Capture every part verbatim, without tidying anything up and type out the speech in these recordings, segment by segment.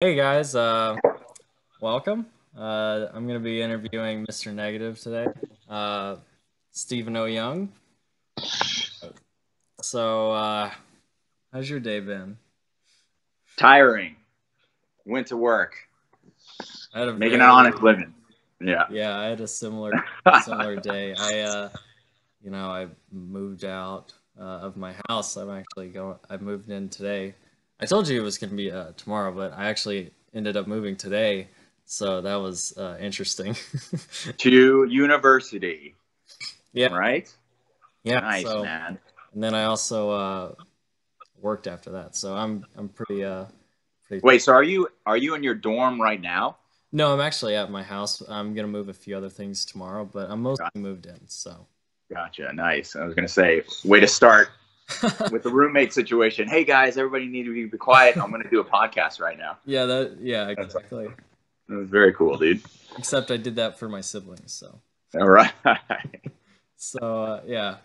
Hey guys, uh, welcome. Uh, I'm going to be interviewing Mister Negative today, uh, Stephen O'Young. So, uh, how's your day been? Tiring. Went to work. I had a Making very, an honest living. Yeah. Yeah, I had a similar similar day. I, uh, you know, I moved out uh, of my house. I'm actually going. I moved in today. I told you it was going to be uh, tomorrow, but I actually ended up moving today, so that was uh, interesting. To university. Yeah. Right? Yeah. Nice, so, man. And then I also uh, worked after that, so I'm I'm pretty uh pretty. Wait, so are you are you in your dorm right now? No, I'm actually at my house. I'm gonna move a few other things tomorrow, but I'm mostly gotcha. moved in. So. Gotcha. Nice. I was gonna say, way to start. With the roommate situation, hey guys, everybody need to be quiet. I'm going to do a podcast right now. Yeah, that. Yeah, exactly. Like, that was very cool, dude. Except I did that for my siblings. So. All right. So uh, yeah,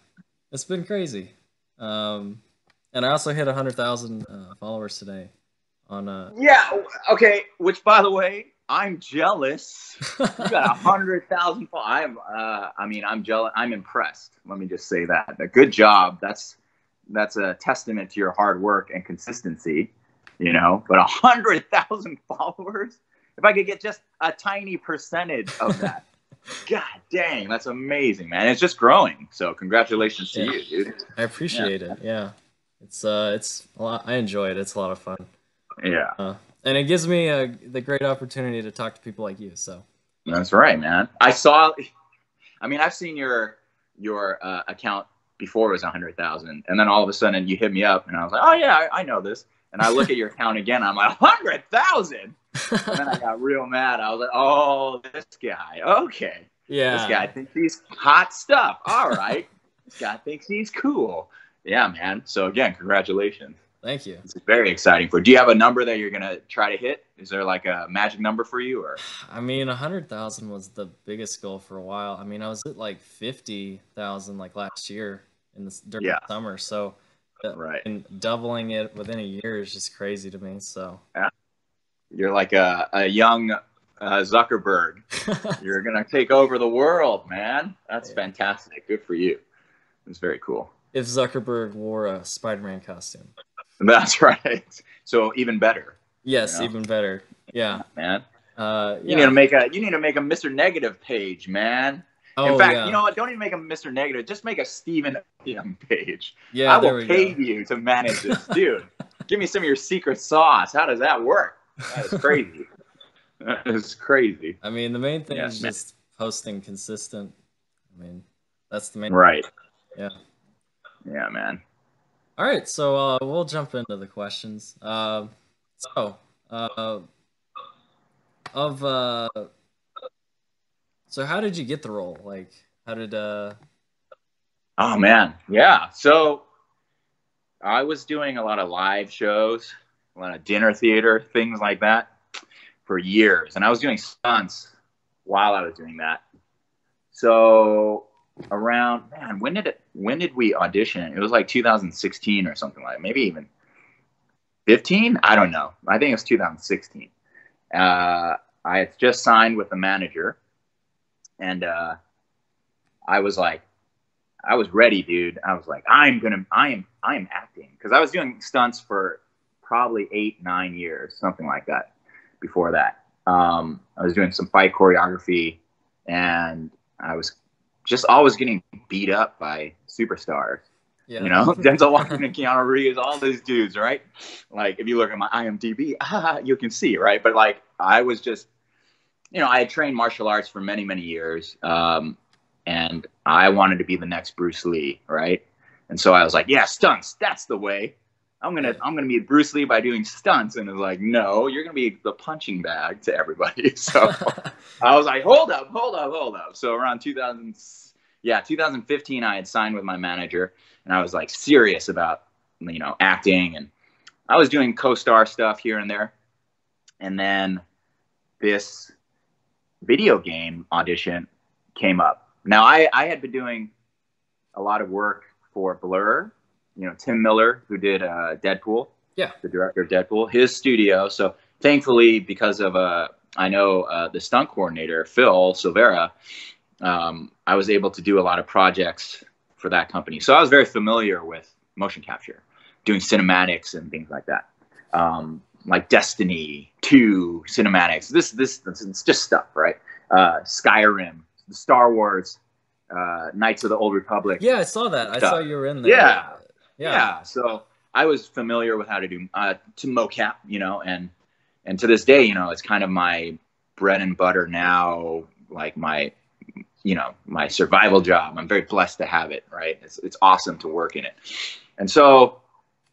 it's been crazy, um, and I also hit a hundred thousand uh, followers today. On. Uh, yeah. Okay. Which, by the way, I'm jealous. You got a hundred thousand followers. I'm. Uh, I mean, I'm jealous. I'm impressed. Let me just say that. Good job. That's. That's a testament to your hard work and consistency, you know, but a hundred thousand followers, if I could get just a tiny percentage of that, God dang, that's amazing, man. It's just growing. So congratulations to yeah. you, dude. I appreciate yeah. it. Yeah. It's, uh, it's a lot. I enjoy it. It's a lot of fun. Yeah. Uh, and it gives me a, the great opportunity to talk to people like you. So that's right, man. I saw, I mean, I've seen your, your, uh, account before it was a hundred thousand, and then all of a sudden you hit me up and I was like, oh yeah, I, I know this, and I look at your account again, I'm like, a hundred thousand, and then I got real mad. I was like, oh, this guy, okay, yeah, this guy thinks he's hot stuff, all right. This guy thinks he's cool. Yeah, man. So again, congratulations. Thank you. It's very exciting. For do you have a number that you're gonna try to hit? Is there like a magic number for you? Or I mean, a hundred thousand was the biggest goal for a while. I mean, I was at like fifty thousand like last year in the during yeah. the summer. So uh, right, and doubling it within a year is just crazy to me. So yeah. You're like a a young uh, Zuckerberg. You're gonna take over the world, man. That's yeah. fantastic. Good for you. It's very cool. If Zuckerberg wore a Spider-Man costume. That's right. So even better. Yes, you know? Even better. Yeah, yeah, man. Uh, you yeah. need to make a you need to make a Mister Negative page, man. Oh, in fact, yeah. you know what? Don't even make a Mister Negative. Just make a Stephen O'Young page. Yeah, I will there we pay go. you to manage this, dude. Give me some of your secret sauce. How does that work? That is crazy. That is crazy. I mean, the main thing yeah, is man. just posting consistent. I mean, that's the main. Right. Thing. Yeah. Yeah, man. All right, so uh, we'll jump into the questions. Uh, so, uh, of uh, so how did you get the role? Like, how did? Uh... Oh man, yeah. So, I was doing a lot of live shows, a lot of dinner theater things like that for years, and I was doing stunts while I was doing that. So. Around man, when did it? When did we audition? It was like two thousand sixteen or something like, maybe even fifteen. I don't know. I think it was two thousand sixteen. Uh, I had just signed with the manager, and uh, I was like, I was ready, dude. I was like, I'm gonna, I am, I am acting, because I was doing stunts for probably eight, nine years, something like that. Before that, um, I was doing some fight choreography, and I was. Just always getting beat up by superstars, yeah. you know, Denzel Washington, Keanu Reeves, all these dudes, right? Like, if you look at my I M D B, ah, you can see, right? But like, I was just, you know, I had trained martial arts for many, many years, um, and I wanted to be the next Bruce Lee, right? And so I was like, yeah, stunts, that's the way. I'm gonna, I'm gonna be Bruce Lee by doing stunts, and it's like, no, you're gonna be the punching bag to everybody. So I was like, hold up, hold up, hold up. So around two thousand, yeah, twenty fifteen, I had signed with my manager, and I was like serious about, you know, acting, and I was doing co-star stuff here and there, and then this video game audition came up. Now I, I had been doing a lot of work for Blur. You know, Tim Miller, who did uh, Deadpool, yeah, the director of Deadpool, his studio. So thankfully, because of uh, I know uh, the stunt coordinator Phil Silvera, um, I was able to do a lot of projects for that company. So I was very familiar with motion capture, doing cinematics and things like that, um, like Destiny two cinematics. This this, this it's just stuff, right? Uh, Skyrim, Star Wars, uh, Knights of the Old Republic. Yeah, I saw that. Stuff. I saw you were in there. Yeah. Yeah. yeah. So I was familiar with how to do uh, to mocap, you know, and and to this day, you know, it's kind of my bread and butter now, like my, you know, my survival job. I'm very blessed to have it, right? It's it's awesome to work in it. And so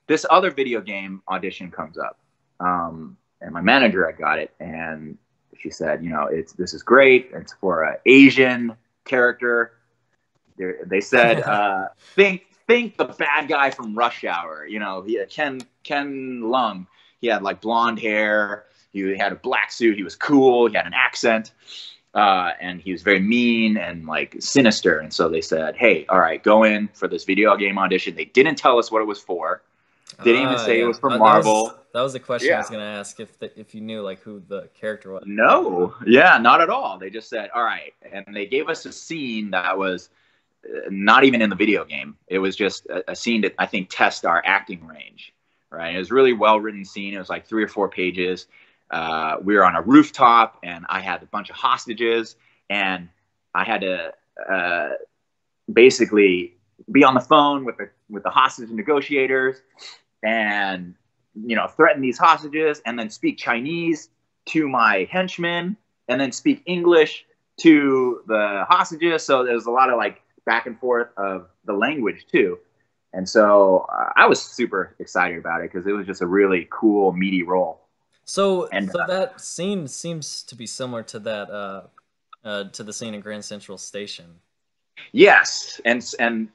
this other video game audition comes up, um, and my manager, I got it, and she said, you know, it's this is great. It's for an Asian character. They're, they said, uh, think. think the bad guy from Rush Hour, you know, he had Ken, Ken Lung. He had like blonde hair. He had a black suit. He was cool. He had an accent. Uh, and he was very mean and like sinister. And so they said, hey, all right, go in for this video game audition. They didn't tell us what it was for. They didn't uh, even say yeah. it was for uh, Marvel. That was, that was the question yeah. I was going to ask, if the, if you knew like who the character was. No. Yeah, not at all. They just said, all right. And they gave us a scene that was not even in the video game. It was just a, a scene to, I think, test our acting range, right? It was a really well-written scene. It was like three or four pages. Uh, we were on a rooftop, and I had a bunch of hostages, and I had to uh, basically be on the phone with the, with the hostage negotiators and, you know, threaten these hostages and then speak Chinese to my henchmen and then speak English to the hostages. So there's a lot of, like, back and forth of the language too. And so uh, I was super excited about it because it was just a really cool, meaty role. So, and, so uh, that scene seems to be similar to that, uh, uh, to the scene in Grand Central Station. Yes. And, and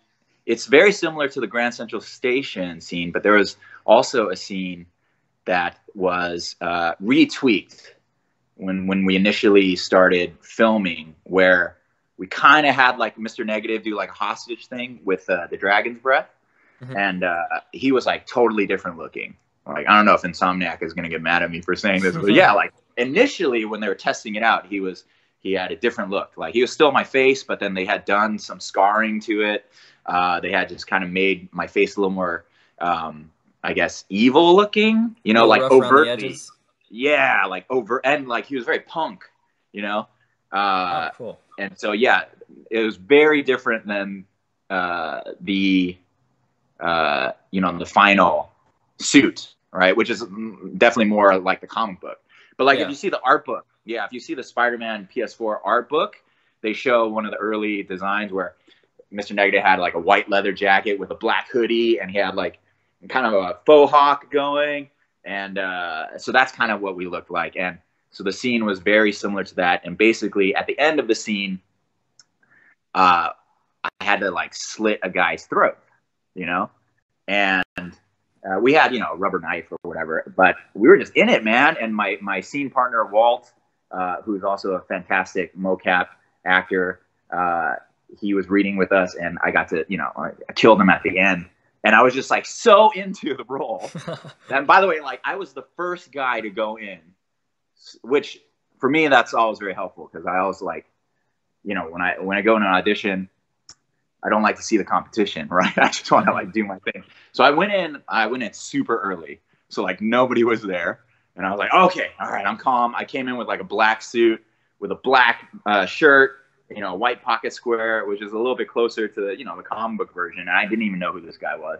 it's very similar to the Grand Central Station scene, but there was also a scene that was uh, retweaked when, when we initially started filming, where we kind of had like Mister Negative do like a hostage thing with uh, the dragon's breath. Mm-hmm. And uh, he was like totally different looking. Like, I don't know if Insomniac is going to get mad at me for saying this, but yeah, like initially when they were testing it out, he was, he had a different look. Like he was still my face, but then they had done some scarring to it. Uh, they had just kind of made my face a little more, um, I guess, evil looking, you know, like overtly. Yeah. Like over. And like, he was very punk, you know? Uh, oh, cool. And so, yeah, it was very different than uh, the, uh, you know, the final suit, right? Which is definitely more like the comic book. But, like, yeah. if you see the art book, yeah, if you see the Spider-Man P S four art book, they show one of the early designs where Mister Negative had, like, a white leather jacket with a black hoodie, and he had, like, kind of a faux hawk going. And uh, so that's kind of what we looked like. And so the scene was very similar to that. And basically at the end of the scene, uh, I had to like slit a guy's throat, you know, and uh, we had, you know, a rubber knife or whatever, but we were just in it, man. And my, my scene partner, Walt, uh, who's also a fantastic mocap actor, uh, he was reading with us, and I got to, you know, I killed him at the end. And I was just like so into the role. And by the way, like I was the first guy to go in, which for me, that's always very helpful, because I always like, you know, when I when I go in an audition, I don't like to see the competition, right? I just want to like do my thing. So I went in, I went in super early, so like nobody was there, and I was like, okay, all right, I'm calm. I came in with like a black suit with a black uh, shirt, you know, a white pocket square, which is a little bit closer to the, you know, the comic book version. And I didn't even know who this guy was,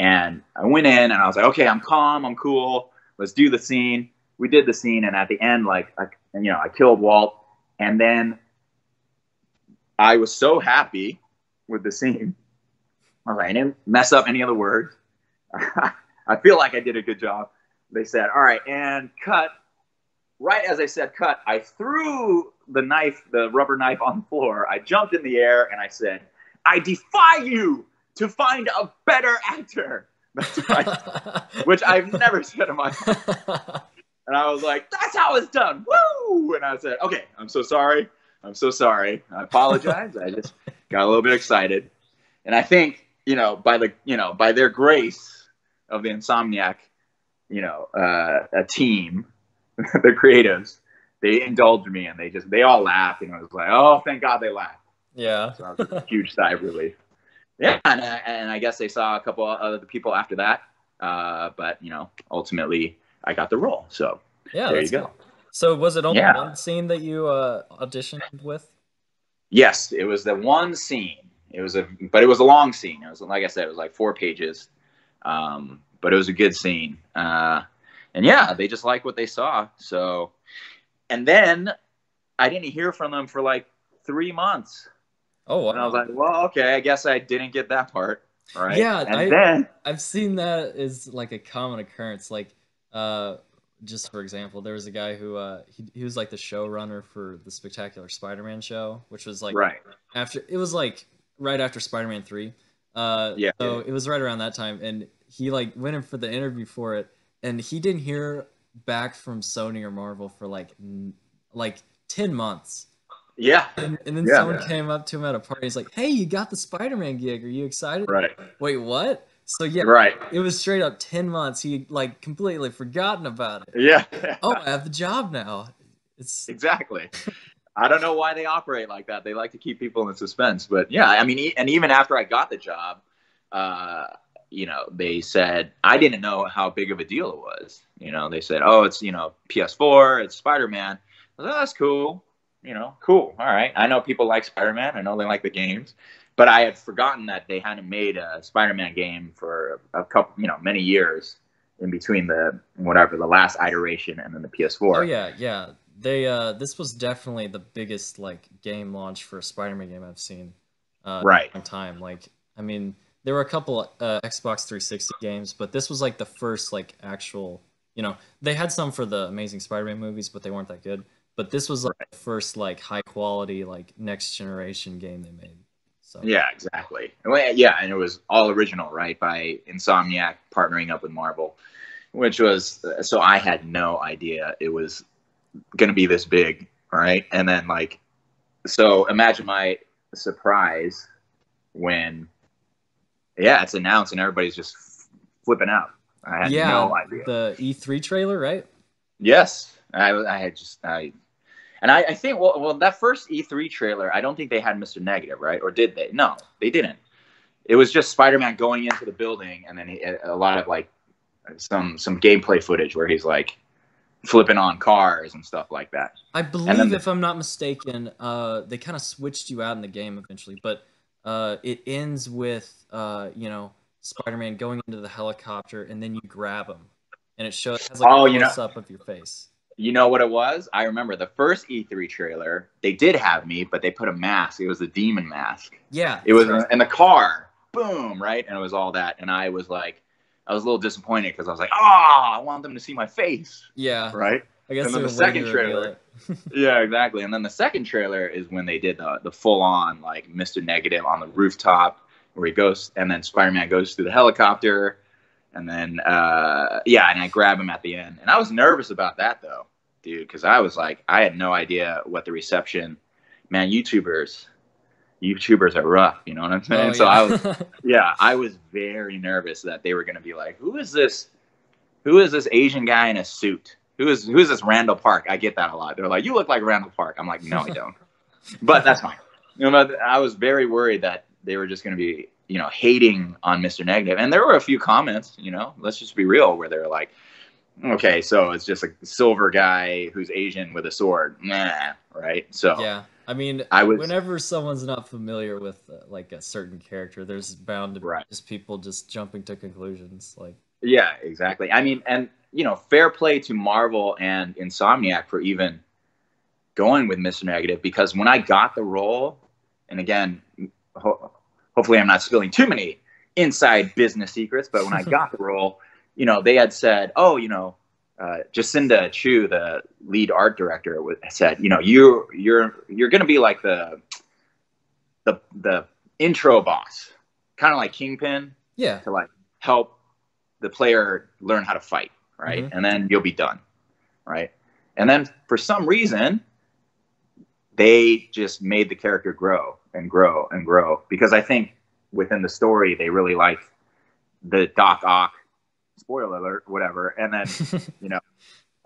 and I went in, and I was like, okay, I'm calm, I'm cool, let's do the scene. We did the scene, and at the end, like, I, you know, I killed Walt, and then I was so happy with the scene. I was like, I didn't mess up any of the words. I feel like I did a good job. They said, all right, and cut. Right as I said cut, I threw the knife, the rubber knife on the floor. I jumped in the air, and I said, I defy you to find a better actor. That's right. Which I've never said in my life. And I was like, that's how it's done. Woo! And I said, okay, I'm so sorry. I'm so sorry. I apologize. I just got a little bit excited. And I think, you know, by the, you know, by their grace of the Insomniac, you know, uh, a team, the creatives, they indulged me and they just, they all laughed. You know, it was like, oh, thank God they laughed. Yeah. So that was a huge sigh of relief. Yeah, and I, and I guess they saw a couple of other people after that. Uh, but, you know, ultimately I got the role. So yeah, there you go. Cool. So was it only yeah. one scene that you uh, auditioned with? Yes, it was the one scene. It was a, but it was a long scene. It was, like I said, it was like four pages. Um, but it was a good scene. Uh, and yeah, they just liked what they saw. So, and then I didn't hear from them for like three months. Oh, wow. And I was like, well, okay, I guess I didn't get that part. Right. Yeah. And I, then I've seen that as like a common occurrence. Like, uh, just for example, there was a guy who uh, he, he was like the showrunner for the Spectacular Spider-Man show, which was like right after it was like right after Spider-Man three. Uh, yeah. So it was right around that time, and he like went in for the interview for it, and he didn't hear back from Sony or Marvel for like n like ten months. Yeah. And, and then yeah, someone yeah. came up to him at a party. He's like, "Hey, you got the Spider-Man gig? Are you excited?" Right. Wait, what? So yeah, right. It was straight up ten months. He like completely forgotten about it. Yeah. Oh, I have the job now. It's exactly. I don't know why they operate like that. They like to keep people in suspense. But yeah, I mean, and even after I got the job, uh, you know, they said I didn't know how big of a deal it was. You know, they said, "Oh, it's you know P S four, it's Spider-Man." I was like, "Oh, that's cool. You know, cool. All right. I know people like Spider-Man. I know they like the games." But I had forgotten that they hadn't made a Spider-Man game for a couple, you know, many years in between the whatever the last iteration and then the P S four. Oh yeah, yeah. They uh, this was definitely the biggest like game launch for a Spider-Man game I've seen uh, right. in a long time. Like, I mean, there were a couple uh, Xbox three sixty games, but this was like the first like actual. You know, they had some for the Amazing Spider-Man movies, but they weren't that good. But this was like right. the first like high quality like next generation game they made. So. Yeah, exactly. Yeah, and it was all original, right, by Insomniac partnering up with Marvel, which was, so I had no idea it was going to be this big, right? And then, like, so imagine my surprise when, yeah, it's announced and everybody's just flipping out. I had yeah, no idea. The E three trailer, right? Yes. I, I had just, I... And I, I think, well, well, that first E three trailer, I don't think they had Mister Negative, right? Or did they? No, they didn't. It was just Spider-Man going into the building, and then he, a lot of, like, some some gameplay footage where he's, like, flipping on cars and stuff like that. I believe, the, if I'm not mistaken, uh, they kind of switched you out in the game eventually, but uh, it ends with, uh, you know, Spider-Man going into the helicopter, and then you grab him, and it shows it has, like, oh, a close-up of your face. You know what it was? I remember the first E three trailer. They did have me, but they put a mask. It was the demon mask. Yeah. It was in the car. Boom, right? And it was all that. And I was like, I was a little disappointed because I was like, ah, oh, I want them to see my face. Yeah. Right? I guess. And then the second trailer. Yeah, exactly. And then the second trailer is when they did the, the full-on, like, Mister Negative on the rooftop where he goes, and then Spider-Man goes through the helicopter. And then, uh, yeah, and I grab him at the end. And I was nervous about that, though, dude, because I was like, I had no idea what the reception. Man, YouTubers, YouTubers are rough, you know what I'm saying? Oh, yeah. So I was, yeah, I was very nervous that they were going to be like, who is this? Who is this Asian guy in a suit? Who is who is this Randall Park? I get that a lot. They're like, you look like Randall Park. I'm like, no, I don't. But that's fine. You know, I was very worried that they were just going to be, you know, hating on Mister Negative. And there were a few comments, you know, let's just be real, where they're like, okay, so it's just a silver guy who's Asian with a sword. Nah, right? So yeah, I mean, I was, whenever someone's not familiar with uh, like a certain character, there's bound to be right. just people just jumping to conclusions. Like, yeah, exactly. I mean, and you know, fair play to Marvel and Insomniac for even going with Mister Negative, because when I got the role, and again, ho hopefully I'm not spilling too many inside business secrets, but when I got the role, you know, they had said, oh, you know, uh, Jacinda Chu, the lead art director, said, you know, you, you're, you're going to be like the, the, the intro boss, kind of like Kingpin. Yeah. To like help the player learn how to fight. Right. Mm-hmm. And then you'll be done. Right. And then for some reason, they just made the character grow and grow and grow, because I think within the story they really like the Doc Ock, spoiler alert, whatever, and then you know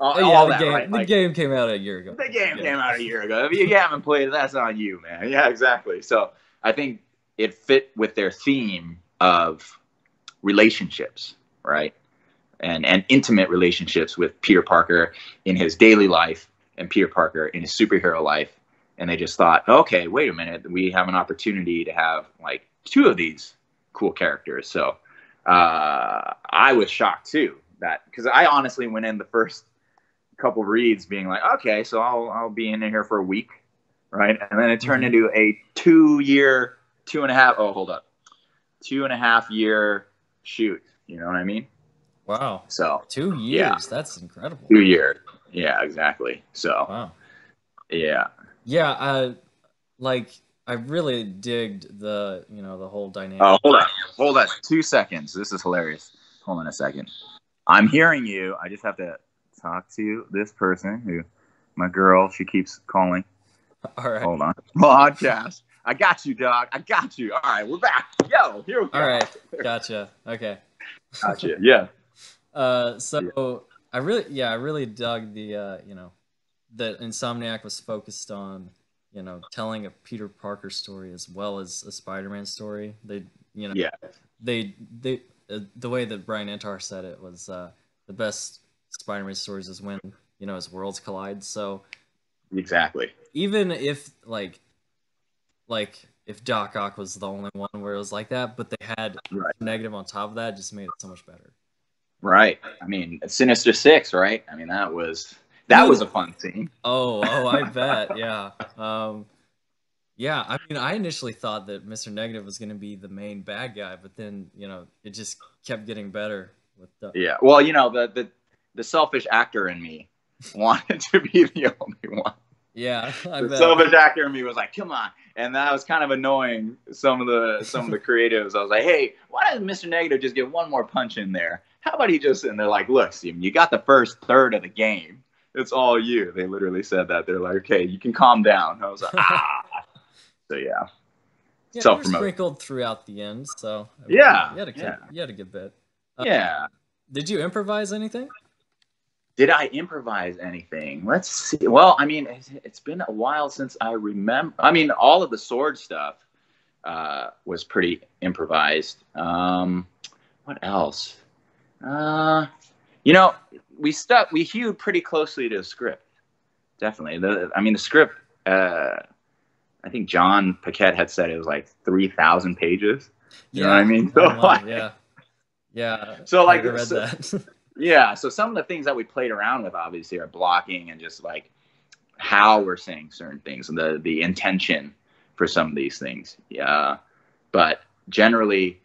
All, oh, yeah, all the, that, game, right? like, the game came out a year ago. The game yeah. came out a year ago. If you haven't played it, that's on you, man. Yeah, exactly. So I think it fit with their theme of relationships, right? And, and intimate relationships with Peter Parker in his daily life and Peter Parker in his superhero life. And they just thought, okay, wait a minute. We have an opportunity to have, like, two of these cool characters. So uh, I was shocked, too, that because I honestly went in the first couple reads being like, okay, so I'll, I'll be in here for a week, right? And then it turned into a two-year, two and a half, oh, hold up, two and a half year shoot. You know what I mean? Wow. So two years. Yeah. That's incredible. Two years. Yeah, exactly. So, wow. Yeah. Yeah. Uh, like, I really digged the, you know, the whole dynamic. Oh, hold on. Hold on. Two seconds. This is hilarious. Hold on a second. I'm hearing you. I just have to talk to this person who, my girl, she keeps calling. All right. Hold on. Podcast. I got you, dog. I got you. All right. We're back. Yo, here we go. All right. Gotcha. Okay. Gotcha. Yeah. Uh, so yeah. I really, yeah, I really dug the, uh, you know, that Insomniac was focused on, you know, telling a Peter Parker story as well as a Spider-Man story. They, you know, yeah. they, they, uh, the way that Brian Antar said it was, uh, the best Spider-Man stories is when, you know, his worlds collide. So exactly. Even if like, like if Doc Ock was the only one where it was like that, but they had right. negative on top of that, just made it so much better. Right. I mean, Sinister Six, right? I mean, that was that Ooh. was a fun scene. Oh, oh, I bet. Yeah. Um, yeah. I mean, I initially thought that Mister Negative was going to be the main bad guy, but then, you know, it just kept getting better. With the... Yeah. Well, you know, the, the, the selfish actor in me wanted to be the only one. Yeah. I the bet. selfish actor in me was like, come on. And that was kind of annoying. Some of the, some of the creatives, I was like, hey, why doesn't Mister Negative just get one more punch in there? How about he just, and they're like, look, Stephen, you got the first third of the game. It's all you. They literally said that. They're like, okay, you can calm down. I was like, ah. So, yeah. yeah Self-promoted. Sprinkled throughout the end, so. I mean, yeah. You had, a, yeah. you had a good bit. Uh, yeah. Did you improvise anything? Did I improvise anything? Let's see. Well, I mean, it's, it's been a while since I remember. I mean, all of the sword stuff uh, was pretty improvised. Um, what else? Uh, you know, we stuck, we hewed pretty closely to a script. Definitely. The, I mean, the script, uh, I think John Paquette had said it was like three thousand pages. You yeah. know what I mean? So, oh, like, yeah. Yeah. So like, I read so, that. yeah. So some of the things that we played around with obviously are blocking and just like how we're saying certain things and the, the intention for some of these things. Yeah. But generally,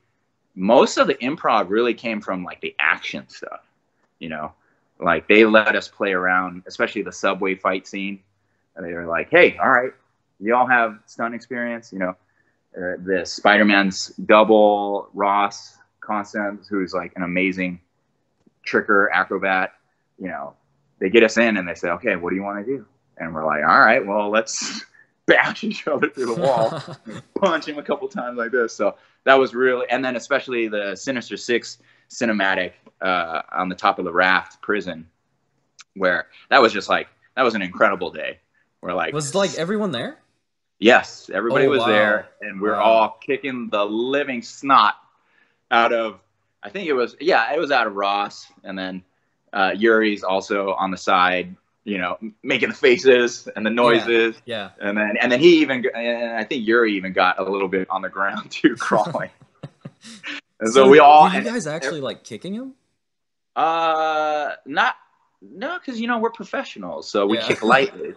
most of the improv really came from like the action stuff, you know, like they let us play around, especially the subway fight scene. And they were like, hey, all right, you all have stunt experience, you know, uh, the Spider-Man's double Ross Constance, who's like an amazing tricker acrobat, you know, they get us in and they say, okay, what do you want to do? And we're like, all right, well, let's bash each other through the wall, punch him a couple times like this. So that was really, and then especially the Sinister Six cinematic uh, on the top of the raft prison, where that was just like, that was an incredible day. We're like, was like everyone there? Yes, everybody oh, was wow. there, and we're wow. all kicking the living snot out of, I think it was, yeah, it was out of Ross, and then uh, Yuri's also on the side, you know, making the faces and the noises. Yeah. yeah. And then, and then he even, and I think Yuri even got a little bit on the ground too, crawling. and so, so we all. Were you guys and, actually like kicking him? Uh, not, no, because, you know, we're professionals. So we yeah. kick lightly.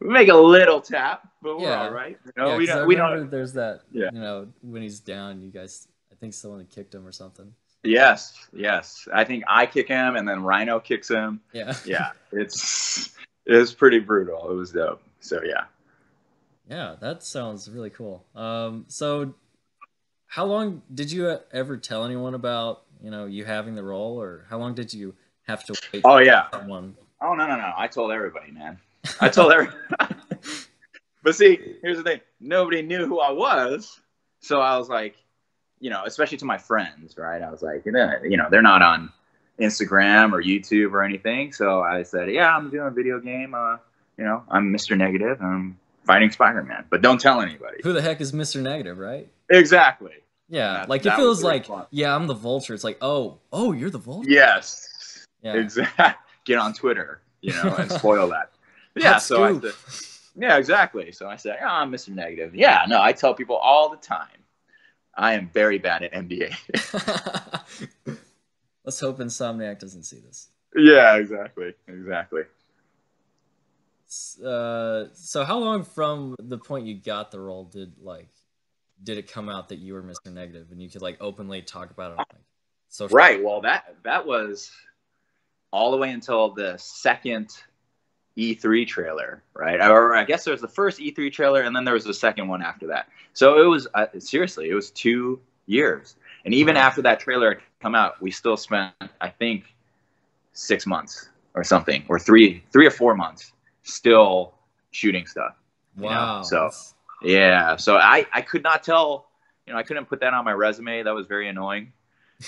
We make a little tap, but we're yeah. all right. You know, yeah, we don't, we don't. There's that, yeah. you know, when he's down, you guys, I think someone kicked him or something. Yes, yes. I think I kick him, and then Rhino kicks him. Yeah, yeah. It's it's pretty brutal. It was dope. So yeah, yeah. That sounds really cool. Um, so how long did you ever tell anyone about you know you having the role, or how long did you have to wait? Oh yeah. For someone? Oh no no no! I told everybody, man. I told everybody. But see, here's the thing: nobody knew who I was, so I was like. You know, especially to my friends, right? I was like, you know, they're not on Instagram or YouTube or anything. So I said, yeah, I'm doing a video game. Uh, you know, I'm Mister Negative. I'm fighting Spider-Man, but don't tell anybody. Who the heck is Mister Negative, right? Exactly. Yeah, that, like it feels like, fun. yeah, I'm the Vulture. It's like, oh, oh, you're the Vulture. Yes, yeah. Exactly. Get on Twitter, you know, and spoil that. Yeah, That's so I said, yeah, exactly. So I said, oh, I'm Mister Negative. Yeah, no, I tell people all the time, I am very bad at N B A. Let's hope Insomniac doesn't see this. Yeah, exactly, exactly. Uh, so how long from the point you got the role did like did it come out that you were Mister Negative and you could like openly talk about it on like social media? Right. Well, that that was all the way until the second E three trailer, right? Or I guess there was the first E three trailer and then there was the second one after that. So it was uh, seriously, it was two years. And even after that trailer had come out, we still spent I think six months or something, or three three or four months. Still shooting stuff. Wow. You know? So yeah, so I I could not tell, you know, I couldn't put that on my resume. That was very annoying.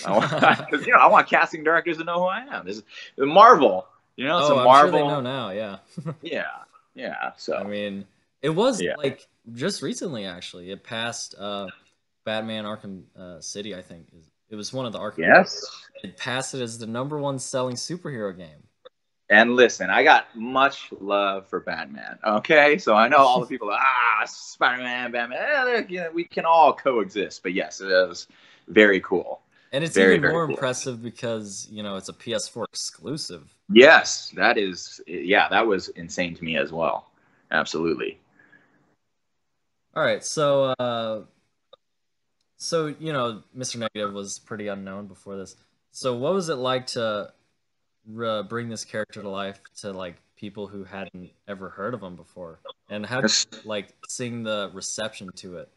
I want, you know, I want casting directors to know who I am. This is Marvel, you know. It's oh, a Marvel. I'm sure they know now. Yeah. Yeah, yeah. So I mean, it was yeah. like just recently actually. It passed uh, Batman Arkham uh, City. I think it was one of the Arkham. Yes. It passed it as the number one selling superhero game. And listen, I got much love for Batman, okay? So I know all the people, ah, Spider-Man, Batman, eh, you know, we can all coexist. But yes, it is very cool. And it's very, even more cool. impressive because, you know, it's a P S four exclusive. Yes, that is, yeah, that was insane to me as well. Absolutely. All right, so, uh, so you know, Mister Negative was pretty unknown before this. So what was it like to... Uh, bring this character to life to like people who hadn't ever heard of him before, and how did you, like seeing the reception to it?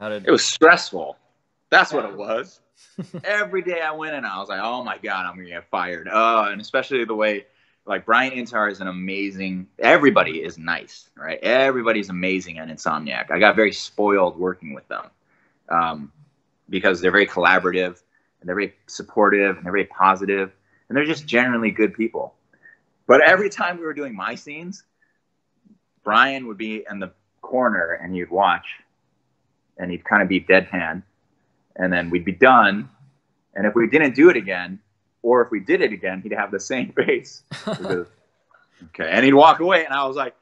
How did it was stressful? That's what it was. Every day I went in, I was like, oh my god, I'm gonna get fired. Oh, and especially the way like Brian Antar is an amazing. Everybody is nice, right? Everybody's amazing at Insomniac. I got very spoiled working with them um, because they're very collaborative and they're very supportive and they're very positive. And they're just generally good people. But every time we were doing my scenes, Brian would be in the corner and he'd watch. And he'd kind of be deadpan. And then we'd be done. And if we didn't do it again, or if we did it again, he'd have the same face. Okay. And he'd walk away. And I was like,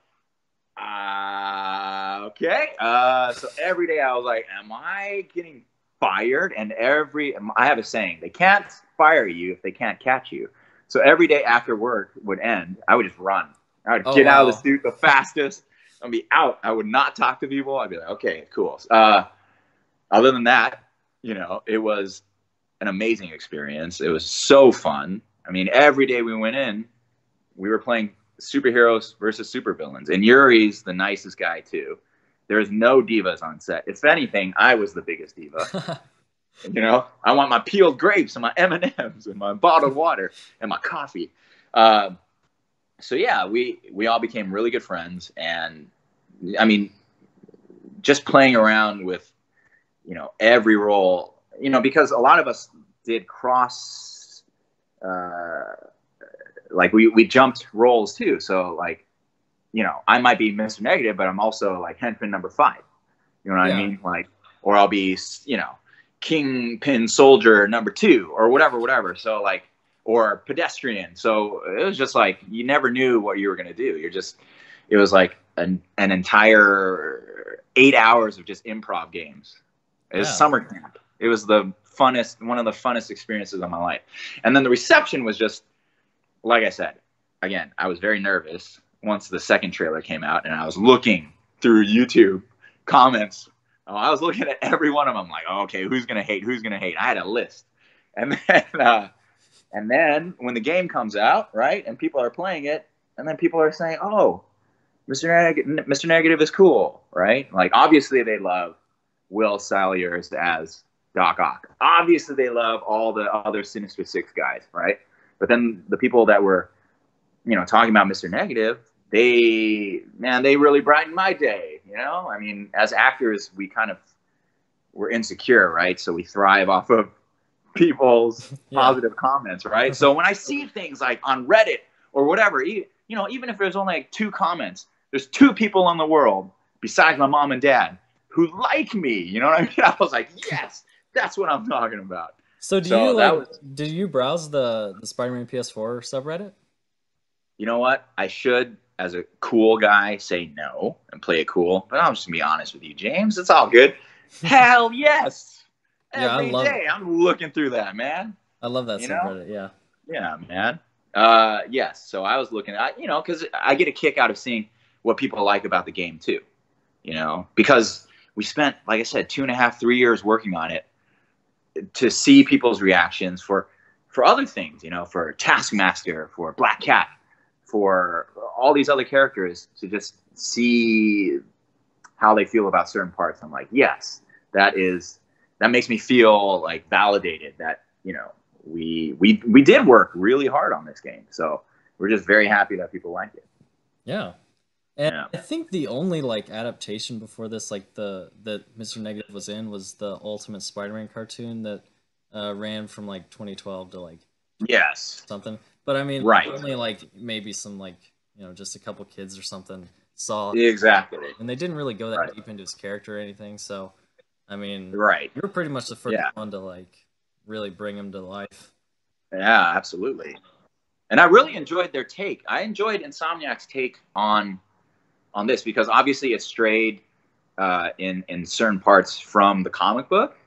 uh, okay. Uh, so every day I was like, am I getting fired? And every, I have a saying, they can't fire you if they can't catch you. So every day after work would end, I would just run. I would oh, get wow. out of the suit the fastest. I'd be out. I would not talk to people. I'd be like, okay, cool. Uh, other than that, you know, it was an amazing experience. It was so fun. I mean, every day we went in, we were playing superheroes versus supervillains. And Yuri's the nicest guy too. There's no divas on set. If anything, I was the biggest diva. You know, I want my peeled grapes and my M and M's and my bottled water and my coffee. Uh, so, yeah, we, we all became really good friends. And, I mean, just playing around with, you know, every role, you know, because a lot of us did cross, uh, like, we, we jumped roles, too. So, like, you know, I might be Mister Negative, but I'm also like henchman number five. You know what yeah. I mean? Like, or I'll be, you know, Kingpin soldier number two or whatever, whatever. So like, or pedestrian. So it was just like, you never knew what you were going to do. You're just, it was like an, an entire eight hours of just improv games. It was yeah. summer camp. It was the funnest, one of the funnest experiences of my life. And then the reception was just, like I said, again, I was very nervous. Once the second trailer came out and I was looking through YouTube comments, I was looking at every one of them like, oh, okay, who's going to hate? Who's going to hate? I had a list. And then, uh, and then when the game comes out, right, and people are playing it, and then people are saying, oh, Mister Neg- Mister Negative is cool, right? Like, obviously they love Will Salyers as Doc Ock. Obviously they love all the other Sinister Six guys, right? But then the people that were, you know, talking about Mister Negative, they, man, they really brightened my day, you know? I mean, as actors, we kind of, we're insecure, right? So we thrive off of people's yeah. positive comments, right? So when I see things like on Reddit or whatever, you know, even if there's only like two comments, there's two people in the world besides my mom and dad who like me. You know what I mean? I was like, yes, that's what I'm talking about. So do so you like, was... did you browse the, the Spider-Man P S four subreddit? You know what? I should, as a cool guy, say no and play it cool. But I'm just going to be honest with you, James. It's all good. Hell yes. Every yeah, I love day it. I'm looking through that, man. I love that you subreddit, know? yeah. Yeah, man. Uh, yes, so I was looking. I, you know, because I get a kick out of seeing what people like about the game, too. You know, because we spent, like I said, two and a half, three years working on it to see people's reactions for, for other things, you know, for Taskmaster, for Black Cat, for all these other characters, to just see how they feel about certain parts. I'm like, yes, that is, that makes me feel like validated that, you know, we, we, we did work really hard on this game. So we're just very happy that people like it. Yeah. And yeah. I think the only like adaptation before this, like the, that Mister Negative was in was the Ultimate Spider-Man cartoon that uh, ran from like twenty twelve to like, yes, something. But I mean, right. only like maybe some like, you know, just a couple kids or something saw. Exactly. And they didn't really go that right. deep into his character or anything. So, I mean, right. you're pretty much the first yeah. one to like really bring him to life. Yeah, absolutely. And I really enjoyed their take. I enjoyed Insomniac's take on on this because obviously it strayed uh, in, in certain parts from the comic book,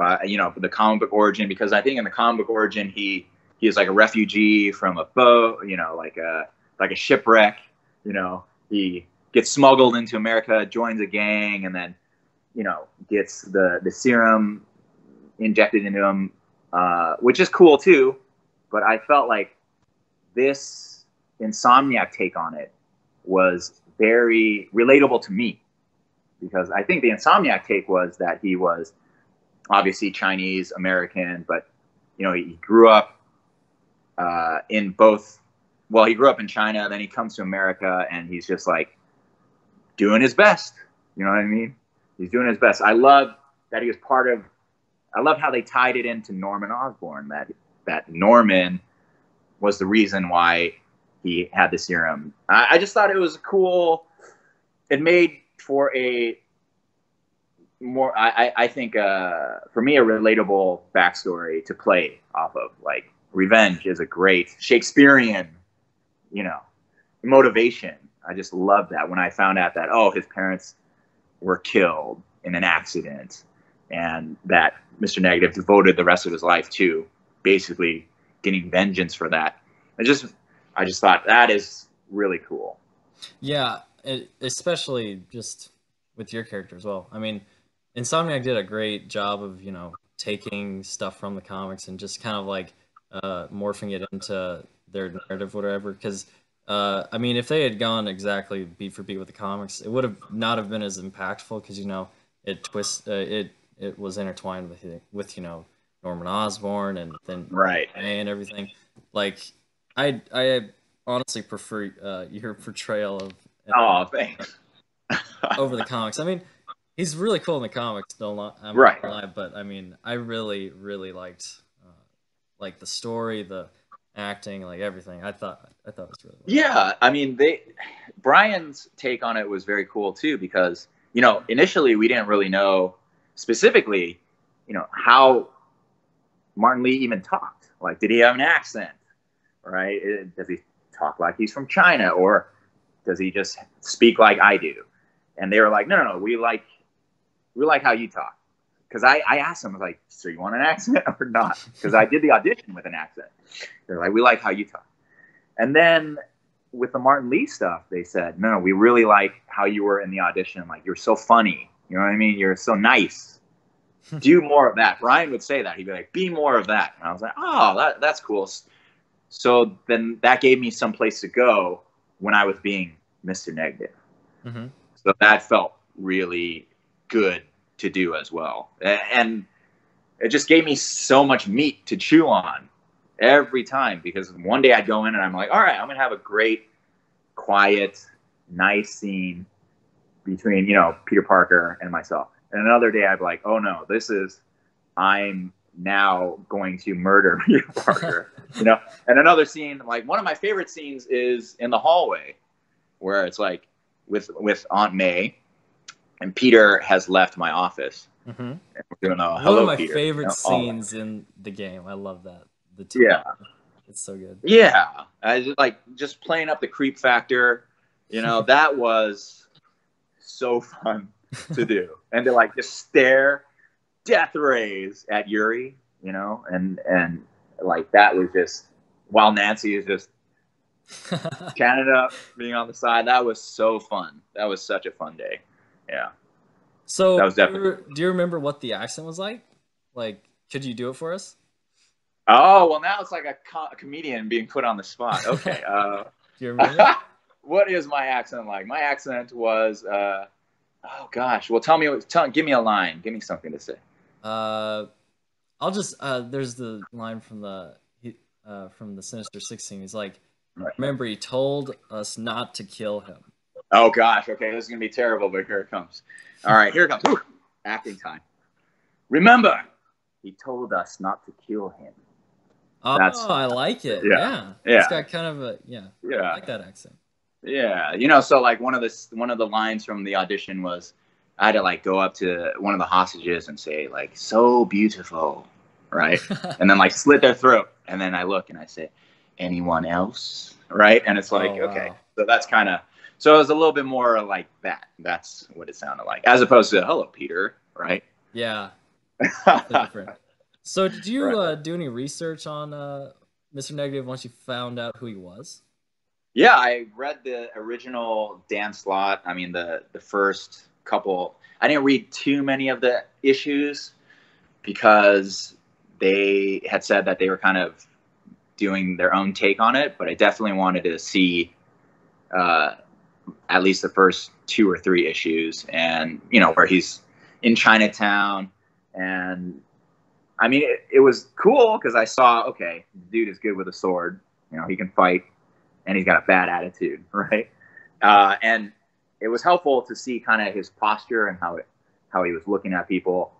uh, you know, the comic book origin, because I think in the comic book origin, he... he was like a refugee from a boat, you know, like a, like a shipwreck, you know, he gets smuggled into America, joins a gang, and then, you know, gets the, the serum injected into him, uh, which is cool too. But I felt like this Insomniac take on it was very relatable to me, because I think the Insomniac take was that he was obviously Chinese American, but, you know, he grew up uh in both well he grew up in China, then he comes to America, and he's just like doing his best. You know what I mean? He's doing his best. I love that he was part of I love how they tied it into Norman Osborn, that that Norman was the reason why he had the serum. I, I just thought it was cool. It made for a more I, I think uh for me a relatable backstory to play off of. Like, revenge is a great Shakespearean, you know, motivation. I just love that when I found out that, oh, his parents were killed in an accident, and that Mister Negative devoted the rest of his life to basically getting vengeance for that. I just, I just thought that is really cool. Yeah, it, especially just with your character as well. I mean, Insomniac did a great job of, you know, taking stuff from the comics and just kind of like, Uh, morphing it into their narrative, whatever. Because uh, I mean, if they had gone exactly beat for beat with the comics, it would have not have been as impactful. Because you know, it twist, uh, it it was intertwined with with you know Norman Osborn and then right and everything. Like, I I honestly prefer uh, your portrayal of oh thanks over the comics. I mean, he's really cool in the comics, don't lie, I'm right. not lie, but I mean, I really really liked. Like the story, the acting, like everything. I thought, I thought it was really. Cool. Yeah, I mean, they, Brian's take on it was very cool too, because you know initially we didn't really know specifically, you know, how Martin Lee even talked. Like, did he have an accent? Right? Does he talk like he's from China, or does he just speak like I do? And they were like, no, no, no, we like, we like how you talk. Because I, I asked them, I was like, so you want an accent or not? Because I did the audition with an accent. They're like, we like how you talk. And then with the Martin Lee stuff, they said, no, no, we really like how you were in the audition. Like, you're so funny. You know what I mean? You're so nice. Do more of that. Brian would say that. He'd be like, be more of that. And I was like, oh, that, that's cool. So then that gave me some place to go when I was being Mister Negative. Mm-hmm. So that felt really good to do as well, and it just gave me so much meat to chew on every time, because one day I'd go in and I'm like, all right, I'm gonna have a great quiet nice scene between, you know, Peter Parker and myself, and another day I'd be like, oh no, this is I'm now going to murder Peter Parker, you know? And another scene, like one of my favorite scenes is in the hallway where it's like with, with Aunt May, and Peter has left my office. Mm-hmm. And we're doing a, hello, one of my Peter, favorite you know, scenes that. in the game. I love that. The two yeah. It's so good. Yeah. I just, like just playing up the creep factor, you know, that was so fun to do. And to like just stare death rays at Yuri, you know, and, and like that was just, while Nancy is just chatting up, being on the side, that was so fun. That was such a fun day. Yeah. So that was definitely do, you, do you remember what the accent was like? Like, could you do it for us? Oh, well, now it's like a, co a comedian being put on the spot. Okay. Uh, do you remember? What is my accent like? My accent was, uh, oh gosh. Well, tell me, tell, give me a line. Give me something to say. Uh, I'll just, uh, there's the line from the, uh, from the Sinister Six scene. He's like, right. Remember, he told us not to kill him. Oh gosh. Okay. This is going to be terrible, but here it comes. All right. Here it comes. Woo! Acting time. Remember, he told us not to kill him. Oh, That's, I like it. Yeah. Yeah. yeah. It's got kind of a, yeah. Yeah. I like that accent. Yeah. You know, so like one of the, one of the lines from the audition was, I had to like go up to one of the hostages and say like, so beautiful. Right. And then like slit their throat. And then I look and I say, anyone else? Right. And it's like, oh, okay. Wow. So that's kind of, so it was a little bit more like that. That's what it sounded like. As opposed to, hello, Peter. Right. Yeah. Different. So did you right. uh, do any research on uh, Mister Negative once you found out who he was? Yeah, I read the original Dan Slott. I mean, the, the first couple. I didn't read too many of the issues because they had said that they were kind of doing their own take on it. But I definitely wanted to see uh, at least the first two or three issues. And, you know, where he's in Chinatown and... I mean, it, it was cool because I saw, okay, the dude is good with a sword. You know, he can fight, and he's got a bad attitude, right? Uh, and it was helpful to see kind of his posture and how it, how he was looking at people.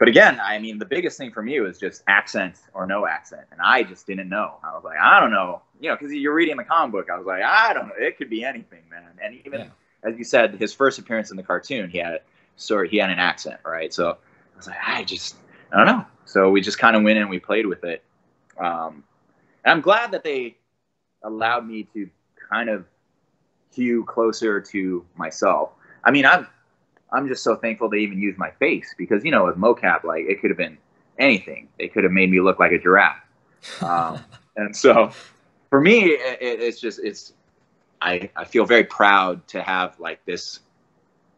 But again, I mean, the biggest thing for me was just accent or no accent, and I just didn't know. I was like, I don't know, you know, because you're reading the comic book. I was like, I don't know. It could be anything, man. And even, yeah. as you said, his first appearance in the cartoon, he had, sorry, he had an accent, right? So I was like, I just, I don't know. So we just kind of went in and we played with it. Um, and I'm glad that they allowed me to kind of hew closer to myself. I mean, I'm, I'm just so thankful they even used my face because, you know, with mocap, like it could have been anything. They could have made me look like a giraffe. Um, and so for me, it, it's just, it's, I, I feel very proud to have like this,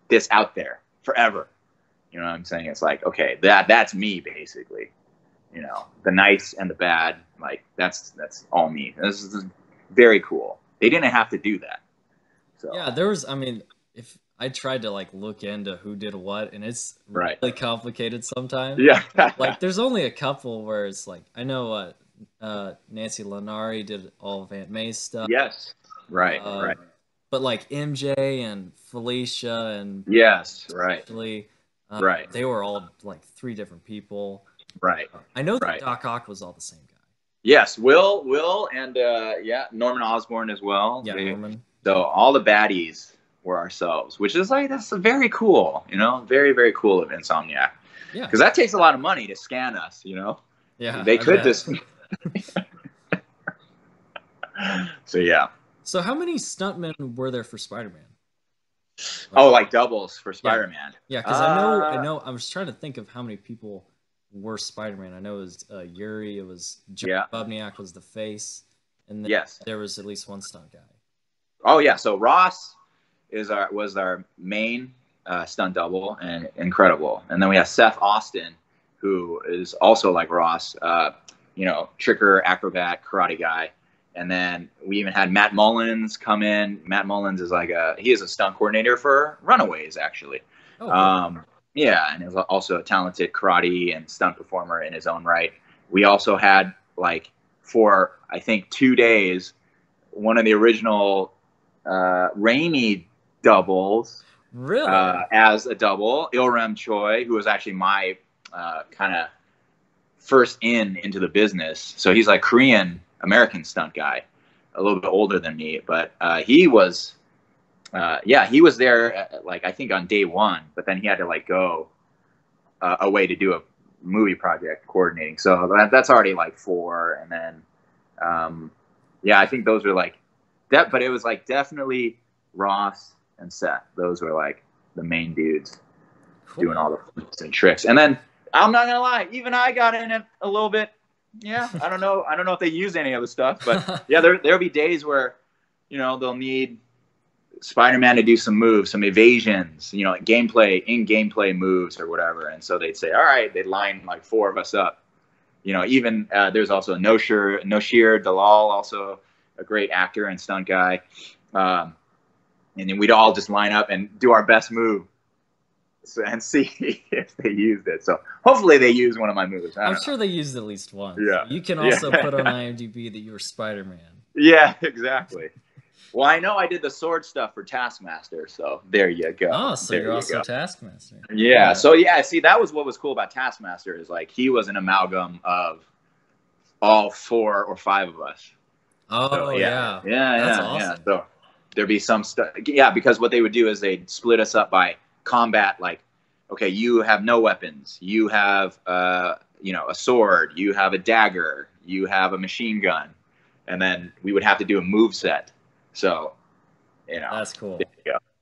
this out there forever. You know what I'm saying? It's like, okay, that that's me basically, you know, the nice and the bad, like that's, that's all me. This is very cool. They didn't have to do that. So yeah, there was, I mean, if I tried to like look into who did what and it's really right. complicated sometimes. Yeah. Like there's only a couple where it's like, I know uh, uh, Nancy Lanari did all of Aunt May's stuff. Yes. Right. Uh, right. But like M J and Felicia and yes. Right. Ashley, Um, right. They were all like three different people. Right. Uh, I know that right. Doc Ock was all the same guy. Yes. Will, Will, and uh, yeah, Norman Osborn as well. Yeah, they, Norman. So all the baddies were ourselves, which is like, that's very cool, you know, very, very cool of Insomniac. Yeah. Because that takes a lot of money to scan us, you know? Yeah. They could just. So, yeah. So how many stuntmen were there for Spider-Man? Like, oh, like doubles for Spider-Man. Yeah, because yeah, uh, I know, I know, I was trying to think of how many people were Spider-Man. I know it was uh, Yuri, it was Jim yeah. Bubniak was the face, and then yes. there was at least one stunt guy. Oh yeah, so Ross is our was our main uh, stunt double and incredible, and then we have Seth Austin, who is also like Ross, uh, you know, tricker, acrobat, karate guy. And then we even had Matt Mullins come in. Matt Mullins is like a, he is a stunt coordinator for Runaways, actually. Oh, um, yeah, and is also a talented karate and stunt performer in his own right. We also had, like, for, I think, two days, one of the original uh, Raimi doubles. Really? Uh, as a double, Il-Rem Choi, who was actually my uh, kind of first in into the business. So he's like Korean American stunt guy, a little bit older than me, but uh, he was, uh, yeah, he was there at, like, I think on day one, but then he had to like go uh, away to do a movie project coordinating. So that, that's already like four. And then, um, yeah, I think those were like that, but it was like definitely Ross and Seth. Those were like the main dudes cool. doing all the flips and tricks. And then I'm not going to lie, even I got in it a little bit. Yeah, I don't know. I don't know if they use any of the stuff, but yeah, there there'll be days where, you know, they'll need Spider-Man to do some moves, some evasions, you know, like gameplay, in gameplay moves or whatever. And so they'd say, all right, they'd line like four of us up. You know, even uh, there's also Noshir, Noshir Dalal, also a great actor and stunt guy. Um, and then we'd all just line up and do our best move. And see if they used it. So hopefully they use one of my moves. I'm know. sure they used at least one. Yeah. You can also yeah. put on IMDb that you were Spider-Man. Yeah, exactly. Well, I know I did the sword stuff for Taskmaster, so there you go. Oh, so there you're you also go. Taskmaster. Yeah. yeah. So yeah, see, that was what was cool about Taskmaster is like he was an amalgam of all four or five of us. Oh so, yeah. Yeah, yeah, That's yeah, awesome. yeah. So there'd be some stuff. Yeah, because what they would do is they'd split us up by combat, like, okay, you have no weapons, you have uh you know, a sword, you have a dagger, you have a machine gun, and then we would have to do a move set. So, you know, that's cool.